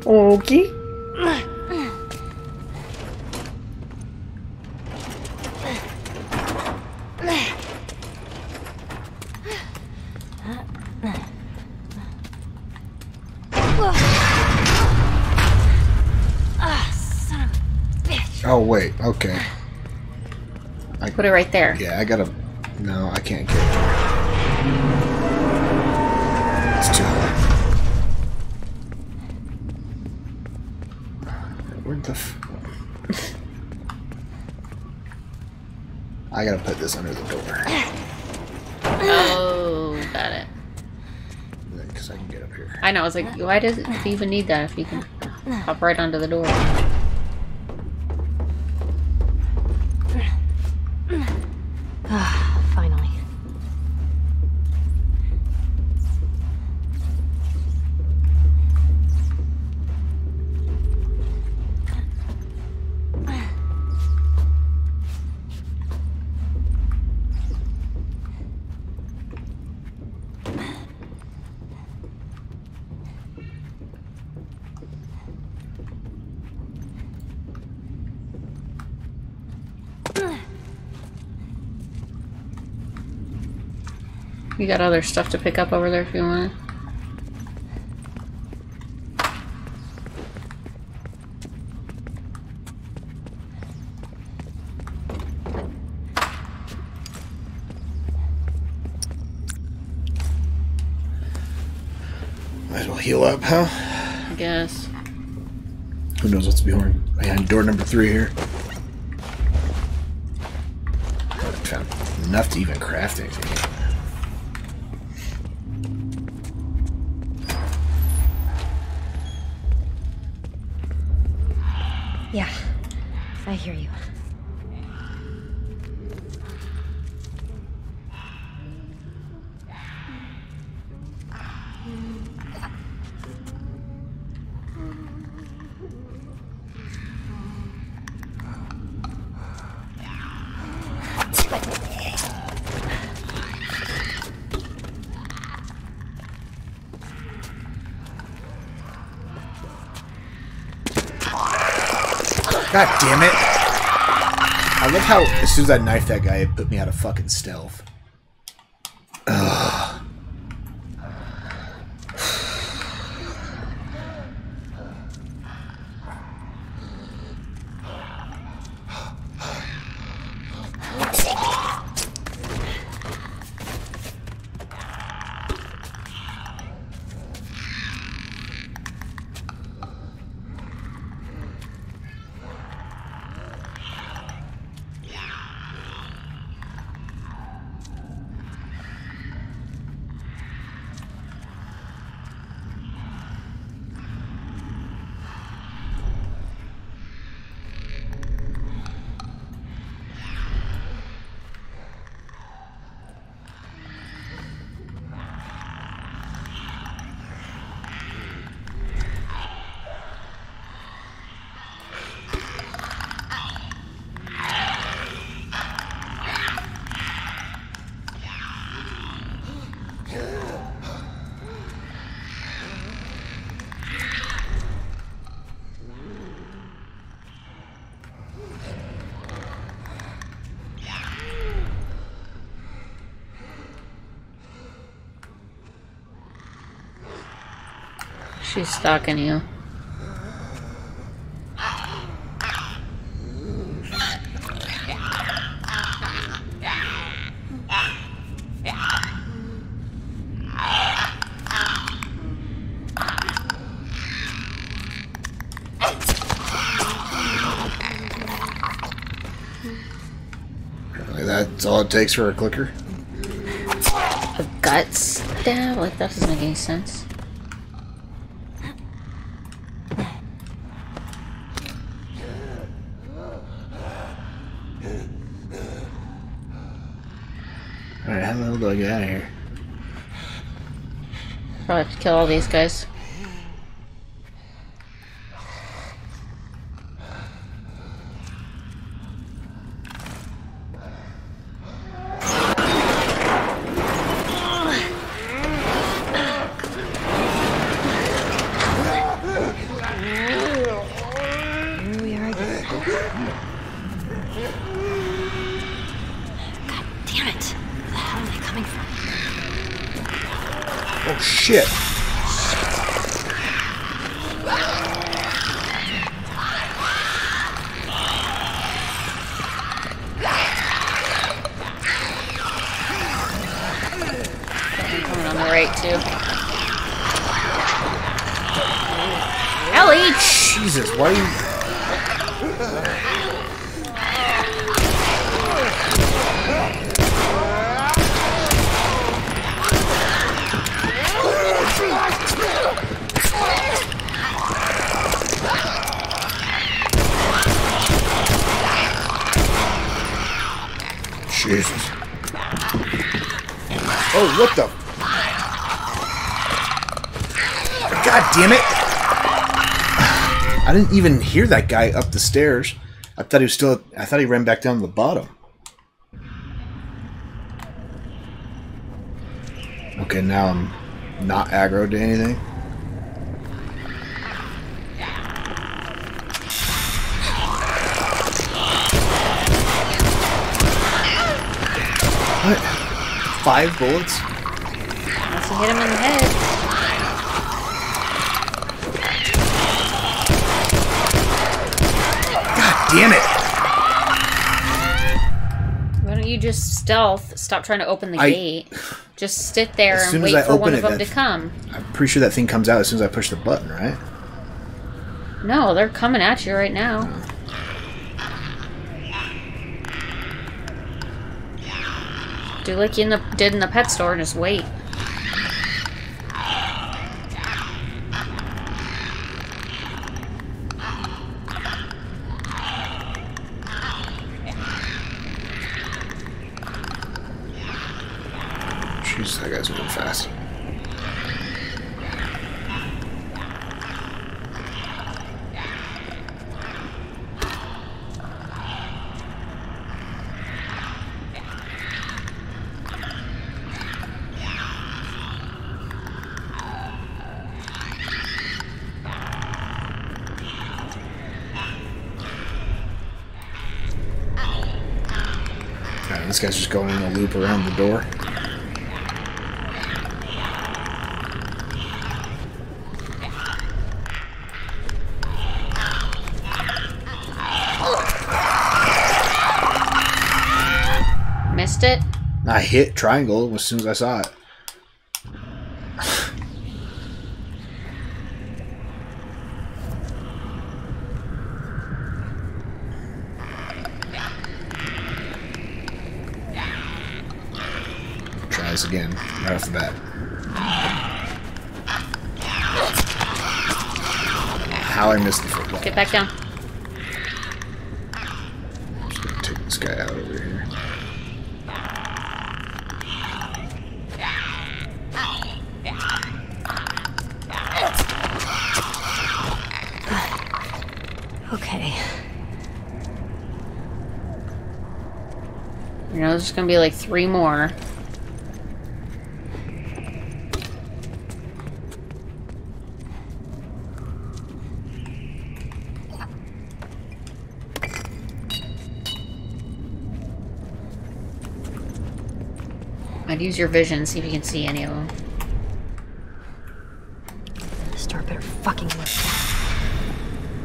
Okay. Oh wait, okay. I put it right there. Yeah, I gotta. No, I can't get it there. It's too high. I gotta put this under the door. Oh, got it. Because I can get up here. I know. I was like, why does it even need that if you can hop right onto the door? Finally. You got other stuff to pick up over there if you want. That'll heal up, huh? I guess. Who knows what's behind door number 3 here? I haven't found enough to even craft anything yet. Yeah, I hear you. God damn it! I love how as soon as I knifed that guy, it put me out of fucking stealth. Ugh. She's stalking you. That's all it takes for a clicker? A gut stab? Like, that doesn't make any sense. I get out of here. Probably have to kill all these guys. Even hear that guy up the stairs. I thought he was still. I thought he ran back down to the bottom. Okay, now I'm not aggroed to anything. What? 5 bullets? Unless you hit him in the head. God damn it! Why don't you just stealth? Stop trying to open the gate. Just sit there and wait for one of them to come. I'm pretty sure that thing comes out as soon as I push the button, right? No, they're coming at you right now. Do like you did in the pet store and just wait. Jeez, that guy's moving fast. This guy's just going in a loop around the door. Missed it? I hit triangle as soon as I saw it. Again, right off the bat. How I missed the football. Get back down. I'm just gonna take this guy out over here. Okay. You know, there's gonna be like 3 more. Use your vision, see if you can see any of them. This door better fucking work.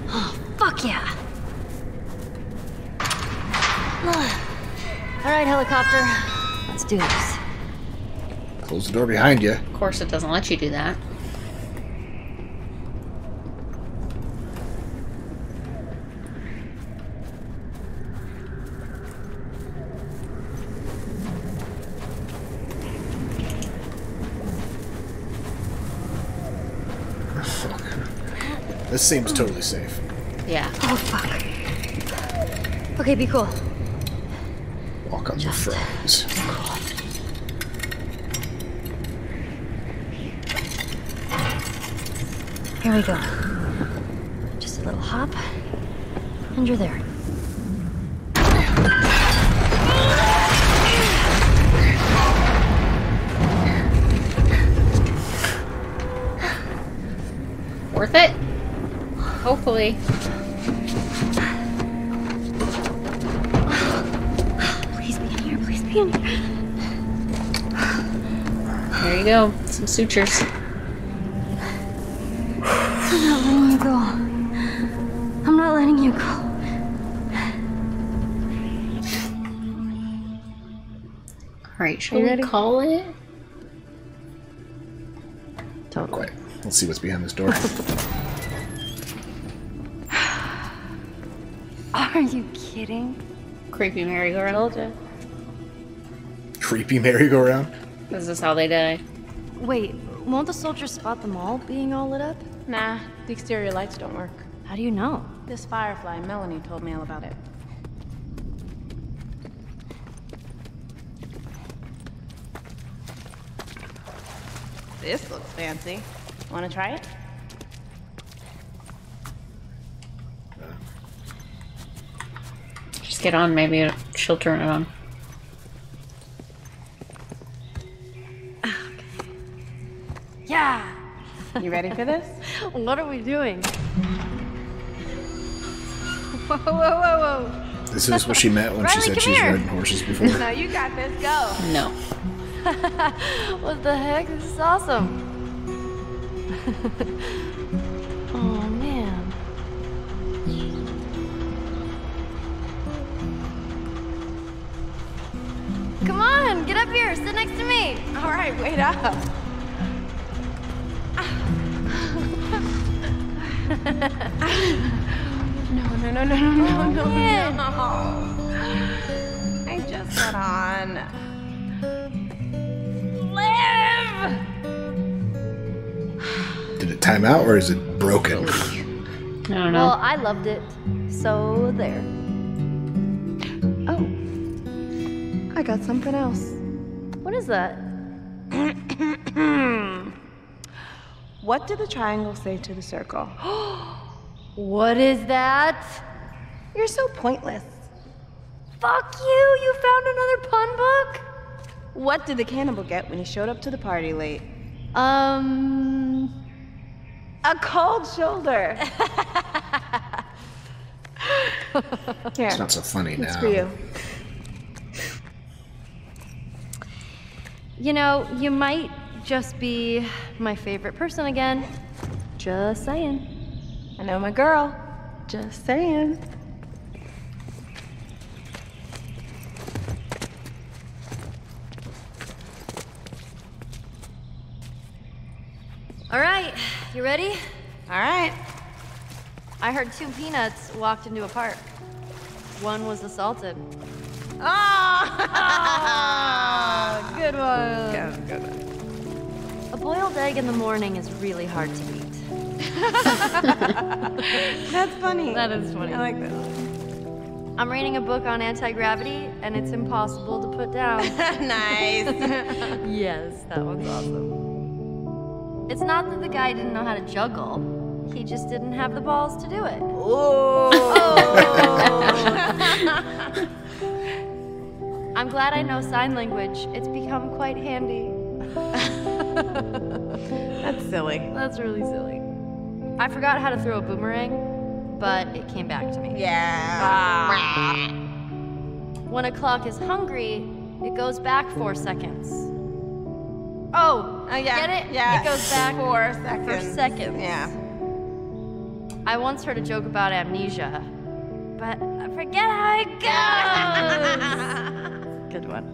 Oh, fuck yeah! Alright, helicopter. Let's do this. Close the door behind you. Of course it doesn't let you do that. This seems totally safe. Yeah. Oh, fuck. Okay, be cool. Walk on just the frogs. Cool. Here we go. Just a little hop, and you're there. Worth it? Hopefully. Please be in here, please be in here. There you go, some sutures. I'm not letting you go. I'm not letting you go. Alright, shall we call it? Totally. Let's see what's behind this door. Are you kidding? Creepy merry-go-round. Creepy merry-go-round? Is this how they die? Wait, won't the soldiers spot them all being all lit up? Nah, the exterior lights don't work. How do you know? This Firefly, Melanie, told me all about it. This looks fancy. Wanna try it? Just get on, maybe she'll turn it on. Okay. Yeah! You ready for this? What are we doing? Whoa, whoa, whoa, whoa! This is what she meant when Riley, she said she's ridden horses before. No, you got this, go! No. What the heck? This is awesome. Oh man. Come on, get up here. Sit next to me. All right, wait up. No. I just got on. Live! Did it time out or is it broken? I don't know. Well, I loved it. So there. Oh. I got something else. What is that? What did the triangle say to the circle? What is that? You're so pointless. Fuck you! You found another pun book? What did the cannibal get when he showed up to the party late? A cold shoulder. Here, it's not so funny now. It's for you. You know, you might just be my favorite person again. Just saying. I know my girl. Just saying. All right, you ready? All right. I heard two peanuts walked into a park. One was assaulted. Oh! Oh, good one. Good one. A boiled egg in the morning is really hard to eat. That's funny. That is funny. I like that. I'm reading a book on anti-gravity, and it's impossible to put down. Nice. Yes, that one's awesome. It's not that the guy didn't know how to juggle. He just didn't have the balls to do it. Oh. I'm glad I know sign language. It's become quite handy. That's silly. That's really silly. I forgot how to throw a boomerang, but it came back to me. Yeah. Ah. When a clock is hungry, it goes back 4 seconds. Oh, yeah. Get it? Yeah. It goes back 4 seconds. 4 seconds. Yeah. I once heard a joke about amnesia, but I forget how it goes. Good one.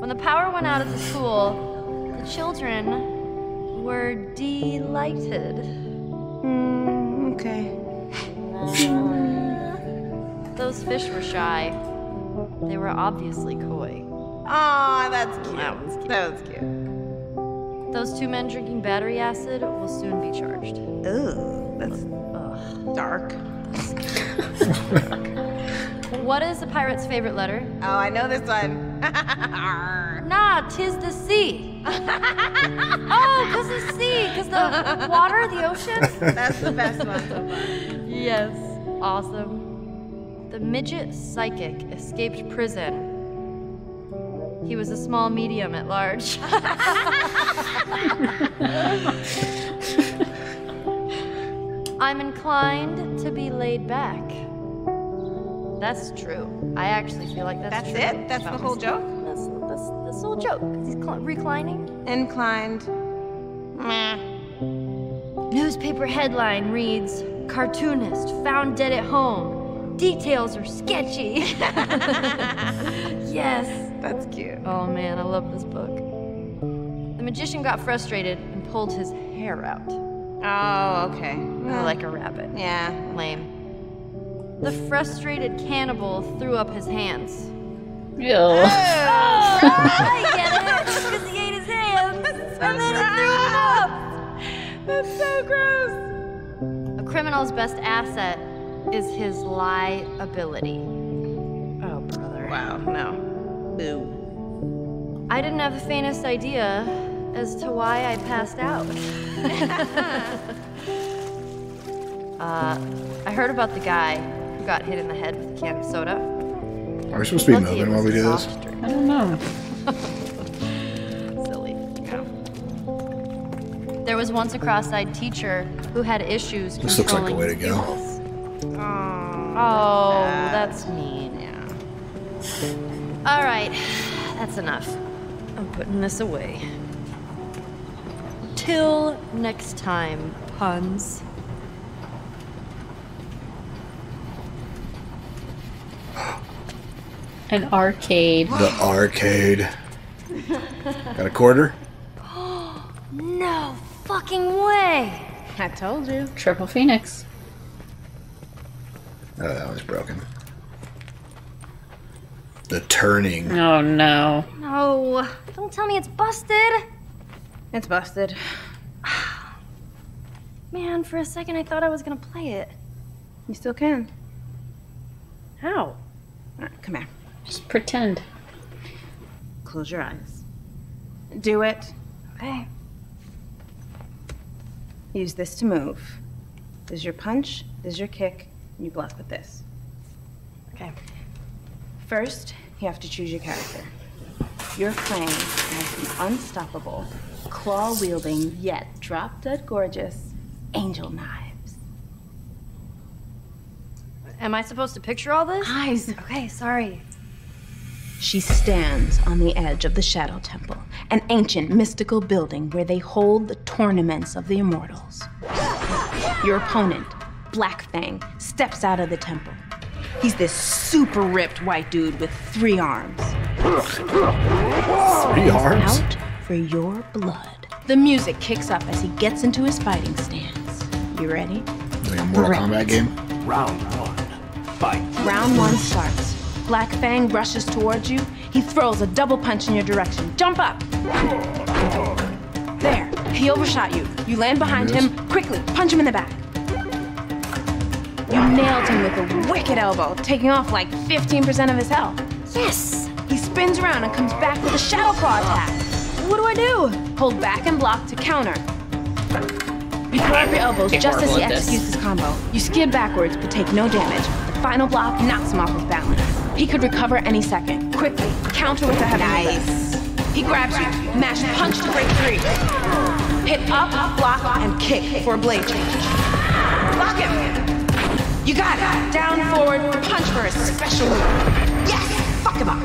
When the power went out at the school, the children were delighted. Okay. Those fish were shy. They were obviously coy. Aw, that's cute. That was cute. That was cute. Those two men drinking battery acid will soon be charged. Ooh, that's dark. What is a pirate's favorite letter? Oh, I know this one. Nah, 'tis the sea. Oh, because the sea, because the water, the ocean. That's the best one. Yes, awesome. The midget psychic escaped prison. He was a small medium at large. I'm inclined to be laid back. That's true. I actually feel like that's true. That's it? That's the whole joke? This little joke. He's reclining. Inclined. Meh. Newspaper headline reads, cartoonist found dead at home. Details are sketchy. Yes. That's cute. Oh man, I love this book. The magician got frustrated and pulled his hair out. Oh, okay. Like a rabbit. Yeah. Lame. The frustrated cannibal threw up his hands. Yo. Oh, I get it. Because he ate his hands and then he threw them up. That's so gross. A criminal's best asset is his liability. Oh, brother. Wow, no. Boo. I didn't have the faintest idea as to why I passed out. I heard about the guy who got hit in the head with a can of soda. Are we supposed to be moving while we do this? I don't know. Silly. No. There was once a cross-eyed teacher who had issues controlling. This looks like a way to go. Oh, that's mean. Yeah. All right, that's enough. I'm putting this away. Till next time, puns. An arcade. The arcade. Got a quarter? No fucking way! I told you. Triple Phoenix. Oh, that was broken. The turning. Oh, no. No. Don't tell me it's busted. It's busted. Man, for a second I thought I was gonna play it. You still can. How? Right, come here. Just pretend. Close your eyes. Do it. Okay. Use this to move. This is your punch, this is your kick, and you bluff with this. Okay. First, you have to choose your character. Your Fang has an unstoppable, claw-wielding, yet drop-dead gorgeous Angel Knives. Am I supposed to picture all this? Eyes. Okay, sorry. She stands on the edge of the Shadow Temple, an ancient mystical building where they hold the tournaments of the immortals. Your opponent, Black Fang, steps out of the temple. He's this super ripped white dude with three arms. 3 arms? Out for your blood. The music kicks up as he gets into his fighting stance. You ready? Like a Mortal Kombat game? Round one, fight. Round one starts. Black Fang rushes towards you. He throws a double punch in your direction. Jump up! There. He overshot you. You land behind him. Quickly, punch him in the back. You nailed him with a wicked elbow, taking off like 15% of his health. Yes! He spins around and comes back with a Shadow Claw attack. What do I do? Hold back and block to counter. You throw up your elbows just as he executes his combo. You skid backwards, but take no damage. The final block knocks him off his balance. He could recover any second. Quickly, counter with a heavy Nice. He grabs you, mash punch to break free. Hit up, block, and kick for a blade change. Block him! You got it! Down, forward, punch for a special move. Yes! Fuck him up.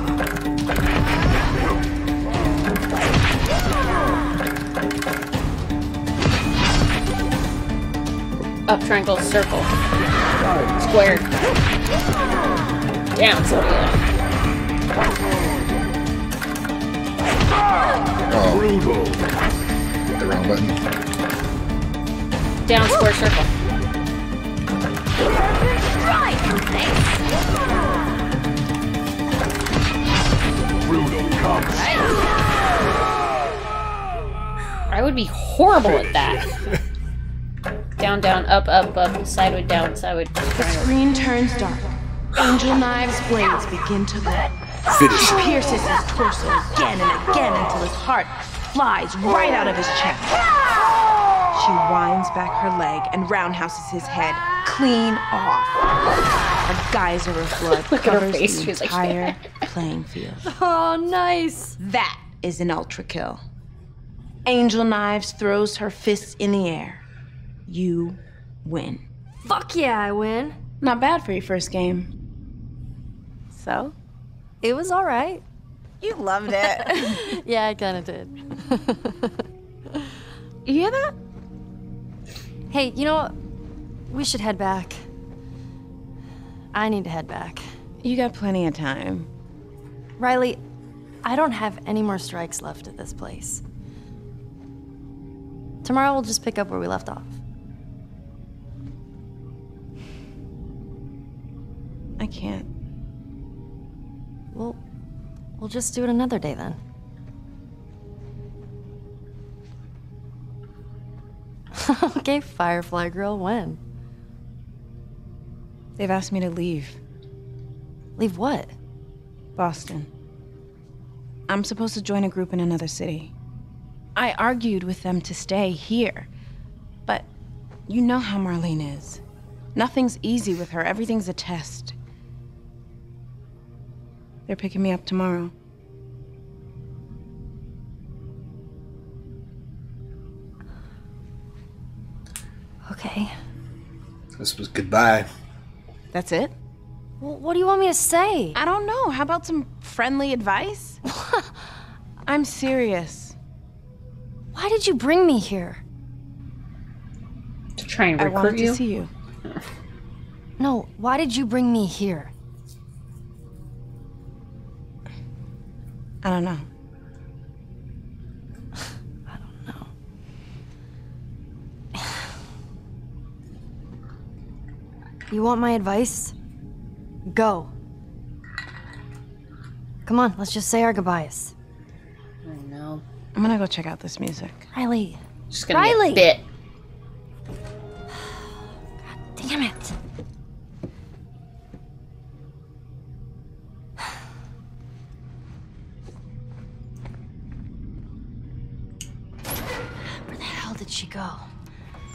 Up, triangle, circle. Square. Down, Sylvia. Oh. Brutal. Hit the wrong button. Down, square, circle. Right. Brutal comes. I would be horrible at that. Down, down, up, up, up, sideward, down, sideward. The screen turns dark. Angel Knives' blades begin to glow. She pierces his torso again and again until his heart flies right out of his chest. She winds back her leg and roundhouses his head clean off. A geyser of blood covers the entire playing field. Oh, nice. That is an ultra kill. Angel Knives throws her fists in the air. You win. Fuck yeah, I win. Not bad for your first game. So? It was all right. You loved it. Yeah, I kind of did. You hear that? Hey, you know what? We should head back. I need to head back. You got plenty of time. Riley, I don't have any more strikes left at this place. Tomorrow we'll just pick up where we left off. I can't. Well, we'll just do it another day then. Okay, Firefly Girl, when? They've asked me to leave. Leave what? Boston. I'm supposed to join a group in another city. I argued with them to stay here, but you know how Marlene is. Nothing's easy with her, everything's a test. They're picking me up tomorrow. Okay. This was goodbye. That's it? Well, what do you want me to say? I don't know. How about some friendly advice? I I'm serious. Why did you bring me here? To try and recruit you? I wanted to see you. No, why did you bring me here? I don't know. I don't know. You want my advice? Go. Come on, let's just say our goodbyes. Oh no. I'm gonna go check out this music. Riley. Just gonna get bit. God damn it. Where the hell did she go?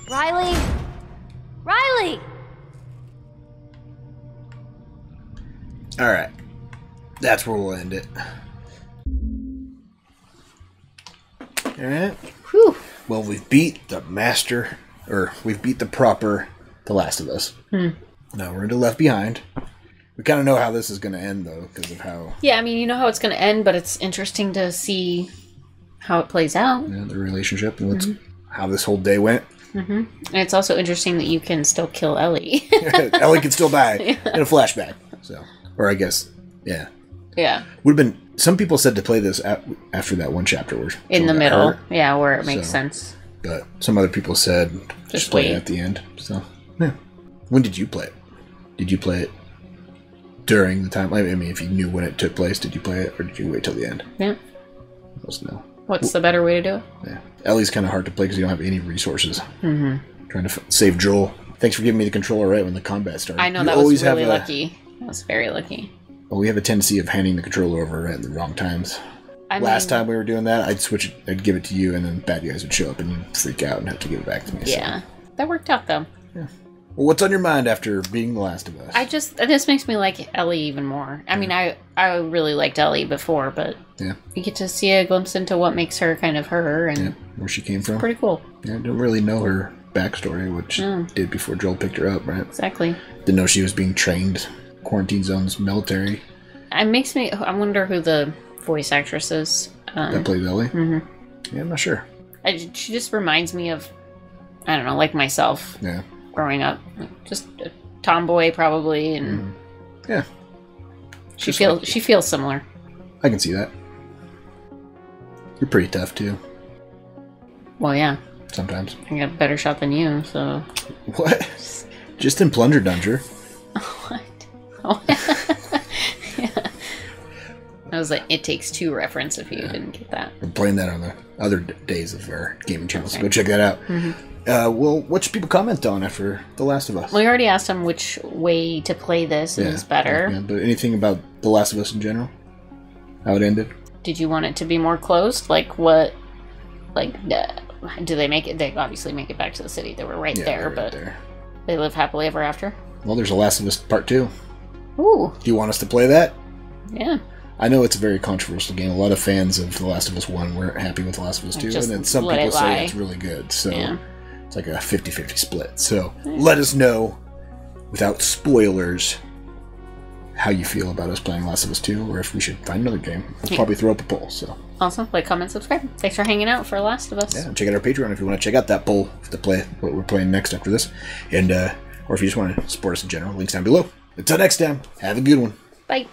Riley! Riley! Alright. That's where we'll end it. Alright. Whew. Well, we've beat the master, or we've beat the proper The Last of Us. Hmm. Now we're into Left Behind. We kind of know how this is going to end, though, because of how... Yeah, I mean, you know how it's going to end, but it's interesting to see how it plays out. Yeah, the relationship and how this whole day went. Mm-hmm. And it's also interesting that you can still kill Ellie. Ellie can still die in a flashback. So, or I guess, yeah. Yeah, would have been. Some people said to play this after that one chapter, where in the middle, yeah, where it makes sense. But some other people said just play it at the end. So yeah, when did you play it? Did you play it during the time? I mean, if you knew when it took place, did you play it or did you wait till the end? Yeah, let's know. What's the better way to do it? Yeah, Ellie's kind of hard to play because you don't have any resources. Mm-hmm. Trying to save Joel. Thanks for giving me the controller right when the combat started. I know, that was really lucky. That was very lucky. Well, we have a tendency of handing the controller over at the wrong times. Last time we were doing that, I'd switch it, I'd give it to you, and then bad guys would show up and you'd freak out and have to give it back to me. Yeah, so that worked out though. Yeah. Well, what's on your mind after being The Last of Us? I just, this makes me like Ellie even more. I mean, I really liked Ellie before, but yeah, you get to see a glimpse into what makes her kind of her and where she came from. Pretty cool. Yeah, I don't really know her backstory, which did before Joel picked her up, right? Exactly. Didn't know she was being trained. Quarantine zones, military. It makes me. I wonder who the voice actress is. That played Ellie. Mm-hmm. Yeah, I'm not sure. She just reminds me of, I don't know, like myself. Yeah. Growing up, just a tomboy probably, and yeah, she feels similar. I can see that. You're pretty tough too. Well, yeah. Sometimes. I got a better shot than you, so. What? Just in Plunder Dungeon. What? Oh. Yeah. That was an It Takes Two reference if you didn't get that. We're playing that on the other days of our gaming channels. Okay. Go check that out. Well, what should people comment on after The Last of Us? Well, we already asked them which way to play this is better. Yeah, but anything about The Last of Us in general? How it ended? Did you want it to be more closed? Like what? Like, do they make it? They obviously make it back to the city. They were right there, but they live happily ever after. Well, there's The Last of Us Part 2. Ooh. Do you want us to play that? Yeah. I know it's a very controversial game. A lot of fans of The Last of Us 1 weren't happy with The Last of Us 2, and then some people say it's really good. So it's like a 50-50 split. So let us know, without spoilers, how you feel about us playing Last of Us 2, or if we should find another game. We'll probably throw up a poll. So. Awesome. Like, comment, subscribe. Thanks for hanging out for Last of Us. Yeah, and check out our Patreon if you want to check out that poll to play what we're playing next after this. And or if you just want to support us in general, links down below. Until next time, have a good one. Bye.